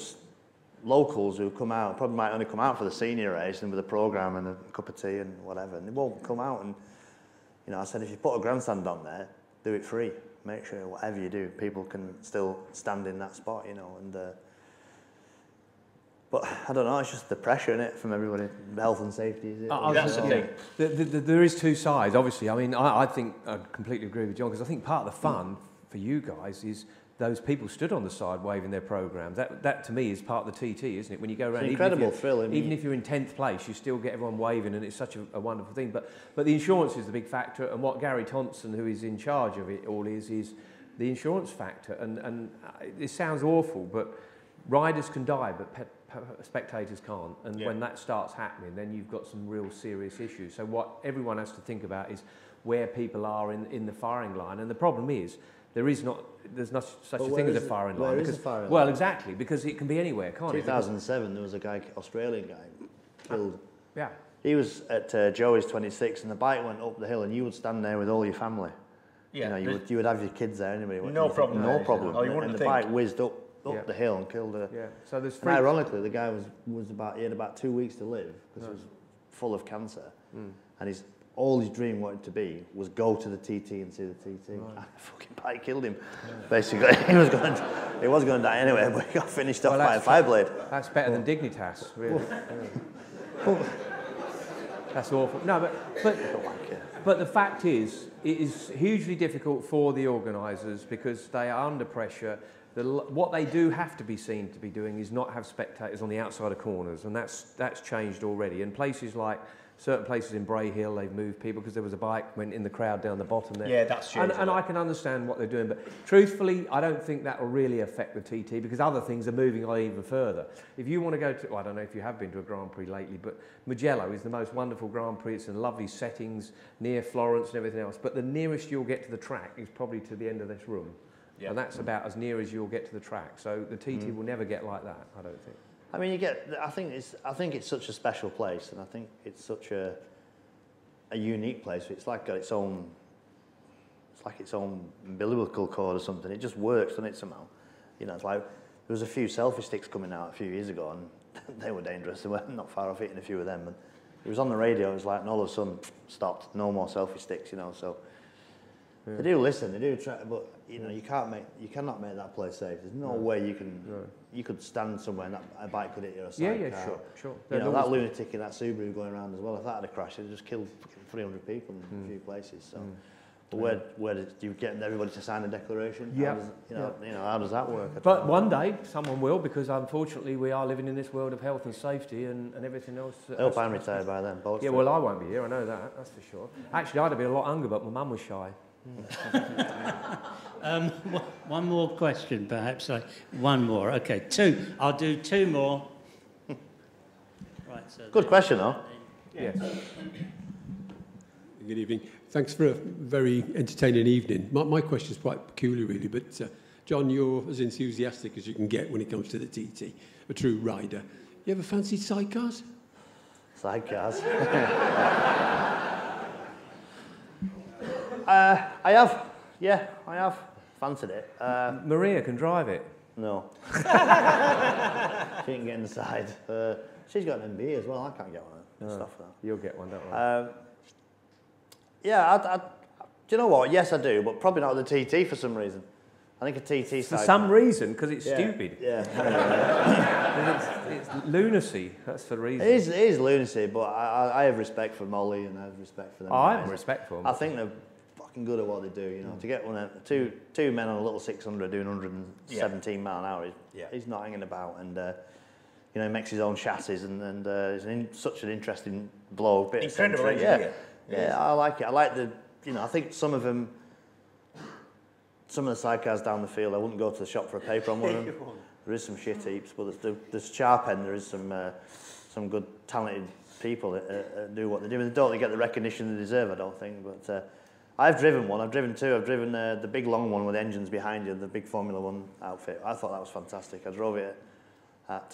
locals who come out, probably might only come out for the senior race and with a programme and a cup of tea and whatever, and they won't come out. And you know, I said, if you put a grandstand on there, do it free. Make sure whatever you do, people can still stand in that spot, you know. And but I don't know. It's just the pressure in it from everybody. Health and safety is it? That's the thing. There is two sides, obviously. I mean, I think I completely agree with John because I think part of the fun for you guys is those people stood on the side waving their programmes. That to me is part of the TT, isn't it? When you go around, it's incredible thrill. Even if you're in 10th place, you still get everyone waving, and it's such a wonderful thing. But the insurance is the big factor, and what Gary Thompson, who is in charge of it all, is the insurance factor. And it sounds awful, but riders can die, but spectators can't. And when that starts happening, then you've got some real serious issues. So what everyone has to think about is where people are in the firing line. And the problem is, there's not such a thing as a firing line. Where is the firing line? Well, exactly, because it can be anywhere, can't it? 2007, there was a guy, Australian guy, killed. Yeah. He was at Joey's 26, and the bike went up the hill, and you would stand there with all your family. Yeah. You know, you would have your kids there anyway. No problem. No problem. Oh, you wouldn't think. And the bike whizzed up the hill and killed her. Yeah. So there's. And ironically, the guy had about 2 weeks to live because he was full of cancer, and he's. All his dream wanted to be was go to the TT and see the TT. Right. And the fucking bike killed him. Yeah. Basically, he was going to die anyway, but he got finished off by a fireblade. That's better than Dignitas, really. That's awful. No, but the fact is, it is hugely difficult for the organisers because they are under pressure. What they do have to be seen to be doing is not have spectators on the outside of corners, and that's changed already. And places like. Certain places in Bray Hill, they've moved people because there was a bike went in the crowd down the bottom there. Yeah, that's true. And I can understand what they're doing, but truthfully, I don't think that will really affect the TT because other things are moving on even further. If you want to go to, well, I don't know if you have been to a Grand Prix lately, but Mugello is the most wonderful Grand Prix. It's in lovely settings near Florence and everything else, but the nearest you'll get to the track is probably to the end of this room. Yeah. And that's about as near as you'll get to the track. So the TT will never get like that, I don't think. I mean, I think it's such a special place, and I think it's such a unique place. It's like got its own umbilical cord or something. It just works, doesn't it, somehow? You know, it's like there was a few selfie sticks coming out a few years ago, and they were dangerous. They were not far off hitting a few of them, and it was on the radio. It was like, and all of a sudden, stopped. No more selfie sticks, you know. So they do listen, they do try, but you know, you cannot make that place safe. There's no way you can. No. You could stand somewhere and a bike could hit you or a side car. Sure. You know, that lunatic in that Subaru going around as well, if that had a crash, it would just killed 300 people in a few places. So, but where do you get everybody to sign a declaration? Yeah. How does that work? But one day, someone will, because unfortunately we are living in this world of health and safety and everything else. I hope I'm retired by then. Yeah, well, I won't be here, I know that, that's for sure. Actually, I'd have been a lot younger, but my mum was shy. One more question, perhaps. One more. Okay, two. I'll do two more. Right. So good question, though. Yes. Good evening. Thanks for a very entertaining evening. My question is quite peculiar, really, but John, you're as enthusiastic as you can get when it comes to the TT. A true rider. You ever fancied sidecars? Sidecars. I have fancied it. Maria can drive it. No. She can get inside. She's got an MBA as well. I can't get one. Stuff like that. You'll get one, don't worry. Do you know what? Yes, I do, but probably not the TT for some reason. I think a TT. For some reason, because it's stupid. Yeah. it's lunacy. That's the reason. It is lunacy, but I have respect for Molly and I have respect for them. I have respect for them. I think they're good at what they do, you know. To get two men on a little 600 doing 117 mile an hour, he's not hanging about, and you know, he makes his own chassis, and it's such an interesting blow. Bit incredible, yeah. I like it. I like the, you know, I think some of the sidecars down the field, I wouldn't go to the shop for a paper on one of them. There is some shit heaps, but there's sharp end. There is some good talented people that do what they do. They don't get the recognition they deserve, I don't think, but. I've driven one. I've driven two. I've driven the big long one with engines behind you, the big Formula One outfit. I thought that was fantastic. I drove it at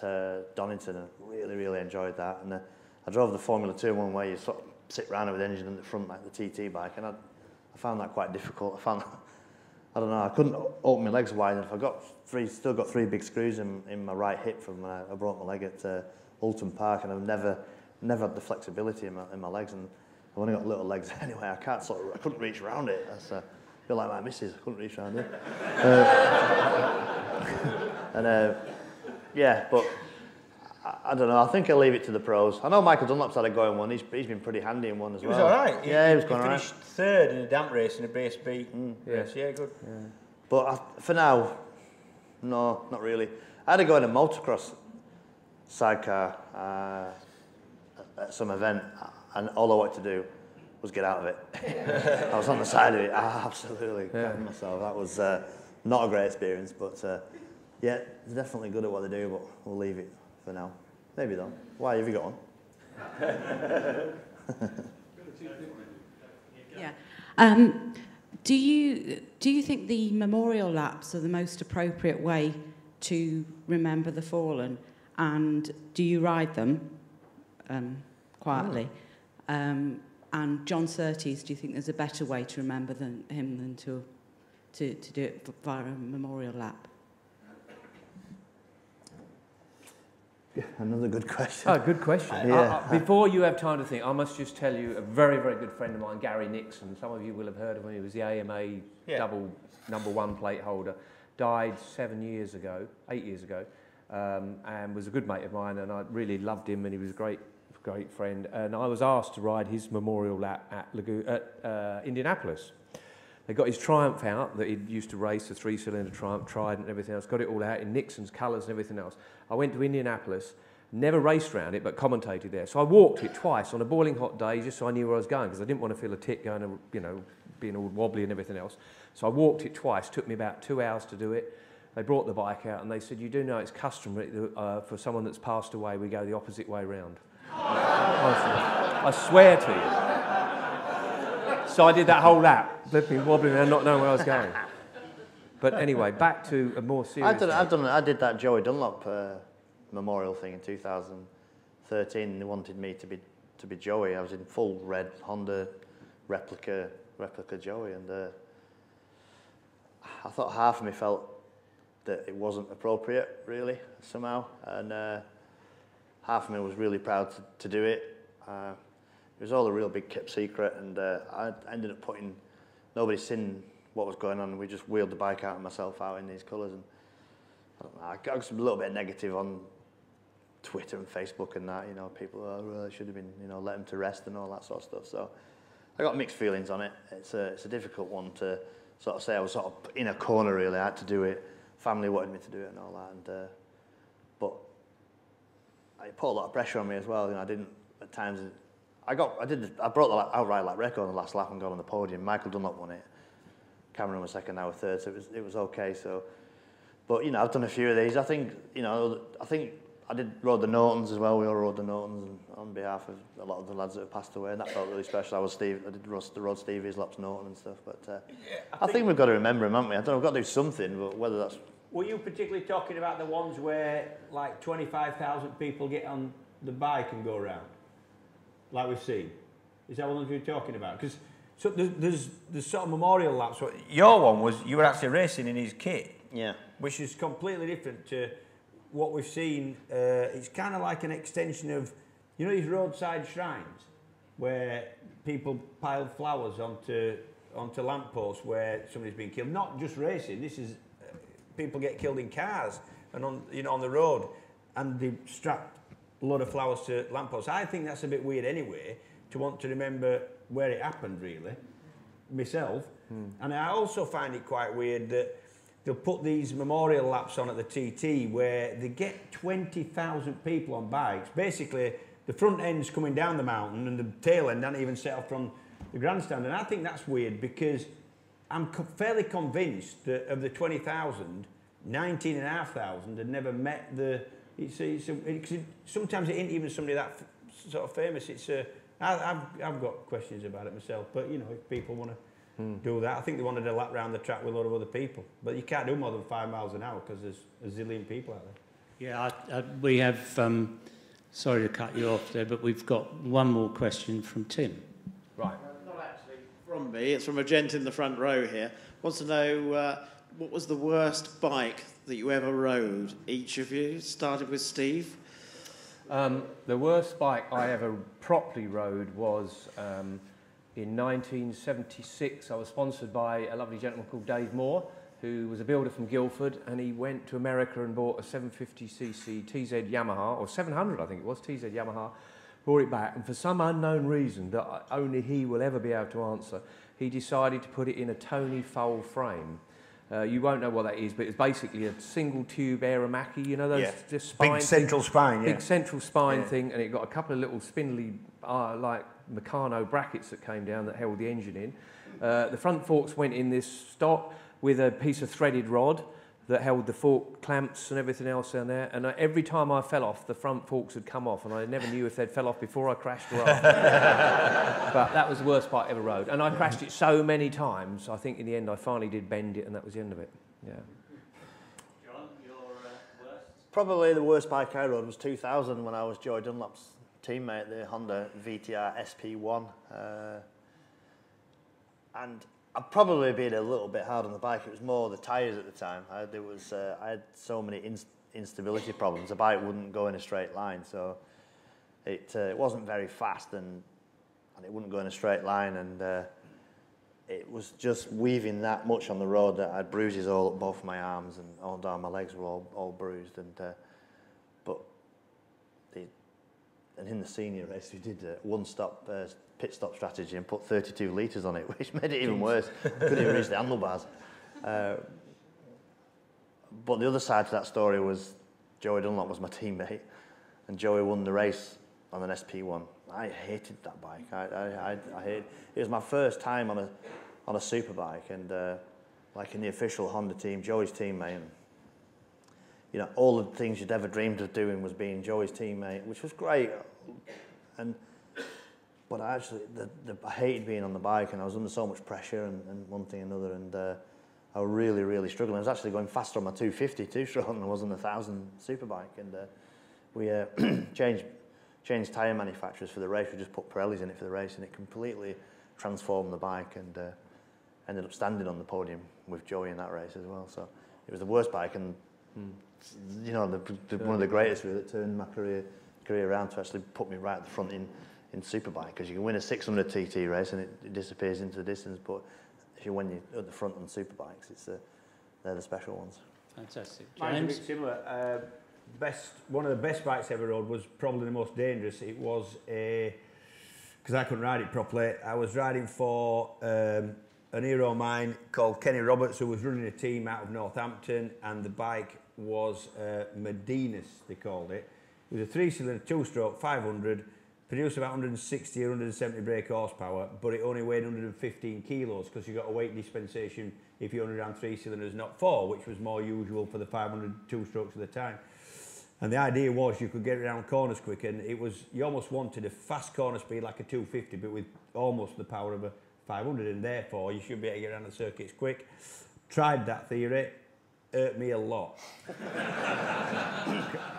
Donington and really, really enjoyed that. And I drove the Formula 2 one where you sort of sit round it with engine in the front like the TT bike, and I found that quite difficult. I don't know. I couldn't open my legs wide enough. Still got three big screws in my right hip from when I broke my leg at Alton Park, and I've never had the flexibility in my legs. And I've only got little legs anyway. I couldn't reach around it. That's a bit like my missus. I couldn't reach around it. But I don't know. I think I'll leave it to the pros. I know Michael Dunlop's had a go in one. He's been pretty handy in one as well. He was all right. Yeah, he was going all right. He finished third in a damp race in a base B. Yes, good. Yeah. But for now, No, not really. I had to go in a motocross sidecar at some event, and all I wanted to do was get out of it. I was on the side of it, absolutely. Yeah. Myself. That was not a great experience, but yeah, they're definitely good at what they do, but we'll leave it for now. Maybe though. Why have you got on? Yeah. Do you think the memorial laps are the most appropriate way to remember the fallen? And do you ride them quietly? And John Surtees, do you think there's a better way to remember him than to do it via a memorial lap? Another good question. Oh, good question. Yeah. Before you have time to think, I must just tell you a very, very good friend of mine, Gary Nixon. Some of you will have heard of him. He was the AMA double #1 plate holder. Died 8 years ago, and was a good mate of mine. And I really loved him, and he was a great, great friend. And I was asked to ride his memorial lap at Indianapolis. They got his Triumph out that he used to race, the 3-cylinder Triumph, Trident and everything else, got it all out in Nixon's colours and everything else. I went to Indianapolis, never raced around it, but commentated there. So I walked it twice on a boiling hot day just so I knew where I was going, because I didn't want to feel a tick going, you know, being all wobbly and everything else. So I walked it twice, took me about 2 hours to do it. They brought the bike out and they said, you do know it's customary for someone that's passed away, we go the opposite way round. Honestly, I swear to you. So I did that whole lap, flipping, wobbling, and not knowing where I was going. But anyway, back to a more serious. I did that Joey Dunlop memorial thing in 2013. They wanted me to be Joey. I was in full red Honda replica Joey, and I thought half of me felt that it wasn't appropriate, really, somehow, and half of me was really proud to do it. It was all a real big kept secret, and I ended up putting, nobody's seen what was going on, and we just wheeled the bike out and myself out in these colours. And I don't know, I got a little bit negative on Twitter and Facebook and that, you know, people, oh, well, I should have been, you know, let him to rest and all that sort of stuff. So I got mixed feelings on it. It's a difficult one to sort of say. I was sort of in a corner, really. I had to do it. Family wanted me to do it and all that, and but it put a lot of pressure on me as well. You know, I didn't, at times, I brought the outright lap record on the last lap and got on the podium. Michael Dunlop won it. Cameron was second, I was third, so it was okay. So, but you know, I've done a few of these. I think, you know, I rode the Nortons as well. We all rode the Nortons, and on behalf of a lot of the lads that have passed away, and that felt really special. I rode Steve Islop's Norton and stuff. But yeah, I think we've got to remember him, haven't we? I don't know, we've got to do something, but whether that's. Were you particularly talking about the ones where like 25,000 people get on the bike and go round? Like we've seen, is that what you're talking about? Because so there's sort of memorial laps. Your one was you were actually racing in his kit, yeah, which is completely different to what we've seen. It's kind of like an extension of, you know, these roadside shrines where people piled flowers onto lampposts where somebody's been killed. Not just racing. This is people get killed in cars and on the road, and they strap a lot of flowers to lampposts. I think that's a bit weird anyway, to want to remember where it happened, really, myself. Mm. And I also find it quite weird that they'll put these memorial laps on at the TT where they get 20,000 people on bikes. Basically, the front end's coming down the mountain and the tail end hasn't even set off from the grandstand. And I think that's weird because I'm fairly convinced that of the 20,000, 19,500 had never met the... sometimes it ain't even somebody that sort of famous. I've got questions about it myself, but you know, if people want to do that, I think they wanted a lap round the track with a lot of other people, but you can't do more than 5 miles an hour because there's a zillion people out there. Yeah, we have, sorry to cut you off there, but we've got one more question from Tim. Right. Not actually from me, it's from a gent in the front row here. Wants to know what was the worst bike that you ever rode, each of you? Started with Steve. The worst bike I ever properly rode was in 1976. I was sponsored by a lovely gentleman called Dave Moore, who was a builder from Guildford, and he went to America and bought a 750cc TZ Yamaha, or 700 I think it was, TZ Yamaha, brought it back, and for some unknown reason that only he will ever be able to answer, he decided to put it in a Tony Fowle frame. You won't know what that is, but it's basically a single tube Aramaki, you know, those just spine big central spine, big central spine thing, and it got a couple of little spindly like Meccano brackets that came down that held the engine in. The front forks went in this stock with a piece of threaded rod that held the fork clamps and everything else down there. And every time I fell off, the front forks had come off, and I never knew if they'd fell off before I crashed or after. But that was the worst part I ever rode. And I crashed it so many times, I think in the end I finally did bend it, and that was the end of it. Yeah. John, your worst? Probably the worst bike I rode was 2000 when I was Joy Dunlop's teammate, the Honda VTR SP1. And I'd probably been a little bit hard on the bike. It was more the tyres at the time. I had so many instability problems. The bike wouldn't go in a straight line, so it wasn't very fast, and it wouldn't go in a straight line, and it was just weaving that much on the road that I had bruises all up both my arms, and all down my legs were all bruised. And but in the senior race we did one-stop pit stop strategy and put 32 litres on it, which made it even worse. Couldn't even reach the handlebars. But the other side to that story was Joey Dunlop was my teammate, and Joey won the race on an SP1. I hated that bike. I hated. It was my first time on a super bike, and like in the official Honda team, Joey's teammate. You know, all the things you'd ever dreamed of doing was being Joey's teammate, which was great. But actually, I hated being on the bike, and I was under so much pressure, and one thing and another, and I was really, really struggling. I was actually going faster on my 250 two-stroke than I was on the 1000 superbike, and we changed tyre manufacturers for the race. We just put Pirellis in it for the race, and it completely transformed the bike, and ended up standing on the podium with Joey in that race as well. So it was the worst bike, and you know, one of the greatest really that turned my career around to actually put me right at the front in superbike, because you can win a 600 TT race and it disappears into the distance, but if you win at the front on superbikes, they're the special ones. Fantastic. James? Mine's similar. One of the best bikes I ever rode was probably the most dangerous. It was because I couldn't ride it properly. I was riding for an hero of mine called Kenny Roberts, who was running a team out of Northampton, and the bike was Medina's, they called it. It was a 3-cylinder, 2-stroke, 500, produced about 160 or 170 brake horsepower, but it only weighed 115 kilos because you got a weight dispensation if you only ran 3 cylinders, not 4, which was more usual for the 500 two-strokes of the time. And the idea was you could get around corners quick, and it was, you almost wanted a fast corner speed like a 250, but with almost the power of a 500, and therefore you should be able to get around the circuits quick. Tried that theory. Hurt me a lot.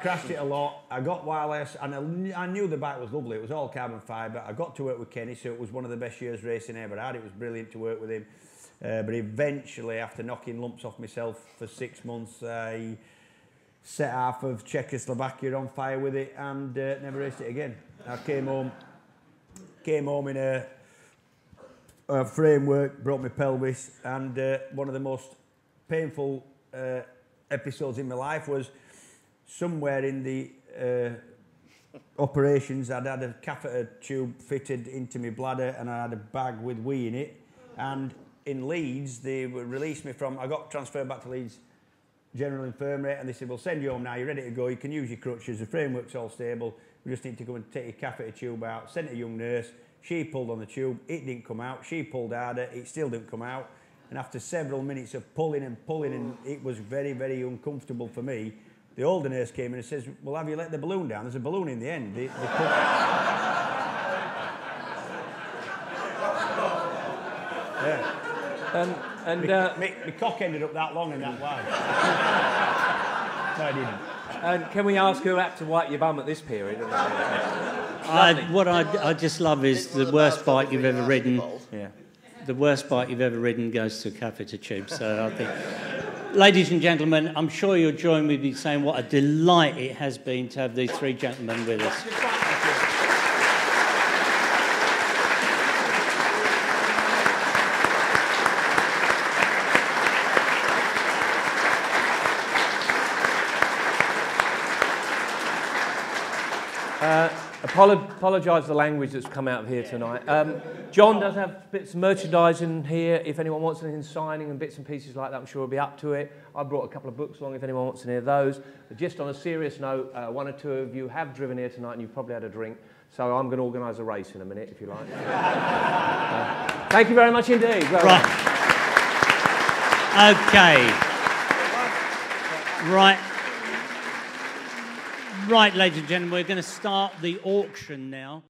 Crashed it a lot. I got wireless, and I knew the bike was lovely. It was all carbon fibre. I got to work with Kenny, so it was one of the best years racing I ever had. It was brilliant to work with him. But eventually, after knocking lumps off myself for 6 months, I set half of Czechoslovakia on fire with it, and never raced it again. I came home in a framework, broke my pelvis, and one of the most painful episodes in my life was somewhere in the operations. I'd had a catheter tube fitted into my bladder, and I had a bag with wee in it, and in Leeds they released me from, I got transferred back to Leeds General Infirmary, and they said, we'll send you home now, you're ready to go, you can use your crutches, the framework's all stable, we just need to go and take your catheter tube out. Sent a young nurse, she pulled on the tube, it didn't come out, she pulled harder, it still didn't come out. And after several minutes of pulling and pulling, and it was very, very uncomfortable for me, the older nurse came in and says, well, have you let the balloon down? There's a balloon in the end. My cock ended up that long and that wide. No, I didn't. And can we ask who had to wipe your bum at this period? What I just love is the worst bike you've ever ridden. Yeah. The worst bike you've ever ridden goes to a catheter tube, so I think... Ladies and gentlemen, I'm sure you'll join with me saying what a delight it has been to have these three gentlemen with us. Apologise for the language that's come out of here tonight. John does have bits of merchandise in here. If anyone wants anything signing and bits and pieces like that, I'm sure he'll be up to it. I brought a couple of books along if anyone wants to hear those. But just on a serious note, one or two of you have driven here tonight and you've probably had a drink. So I'm going to organise a race in a minute, if you like. Thank you very much indeed. Well right. Done. Okay. Right. Right, ladies and gentlemen, we're going to start the auction now.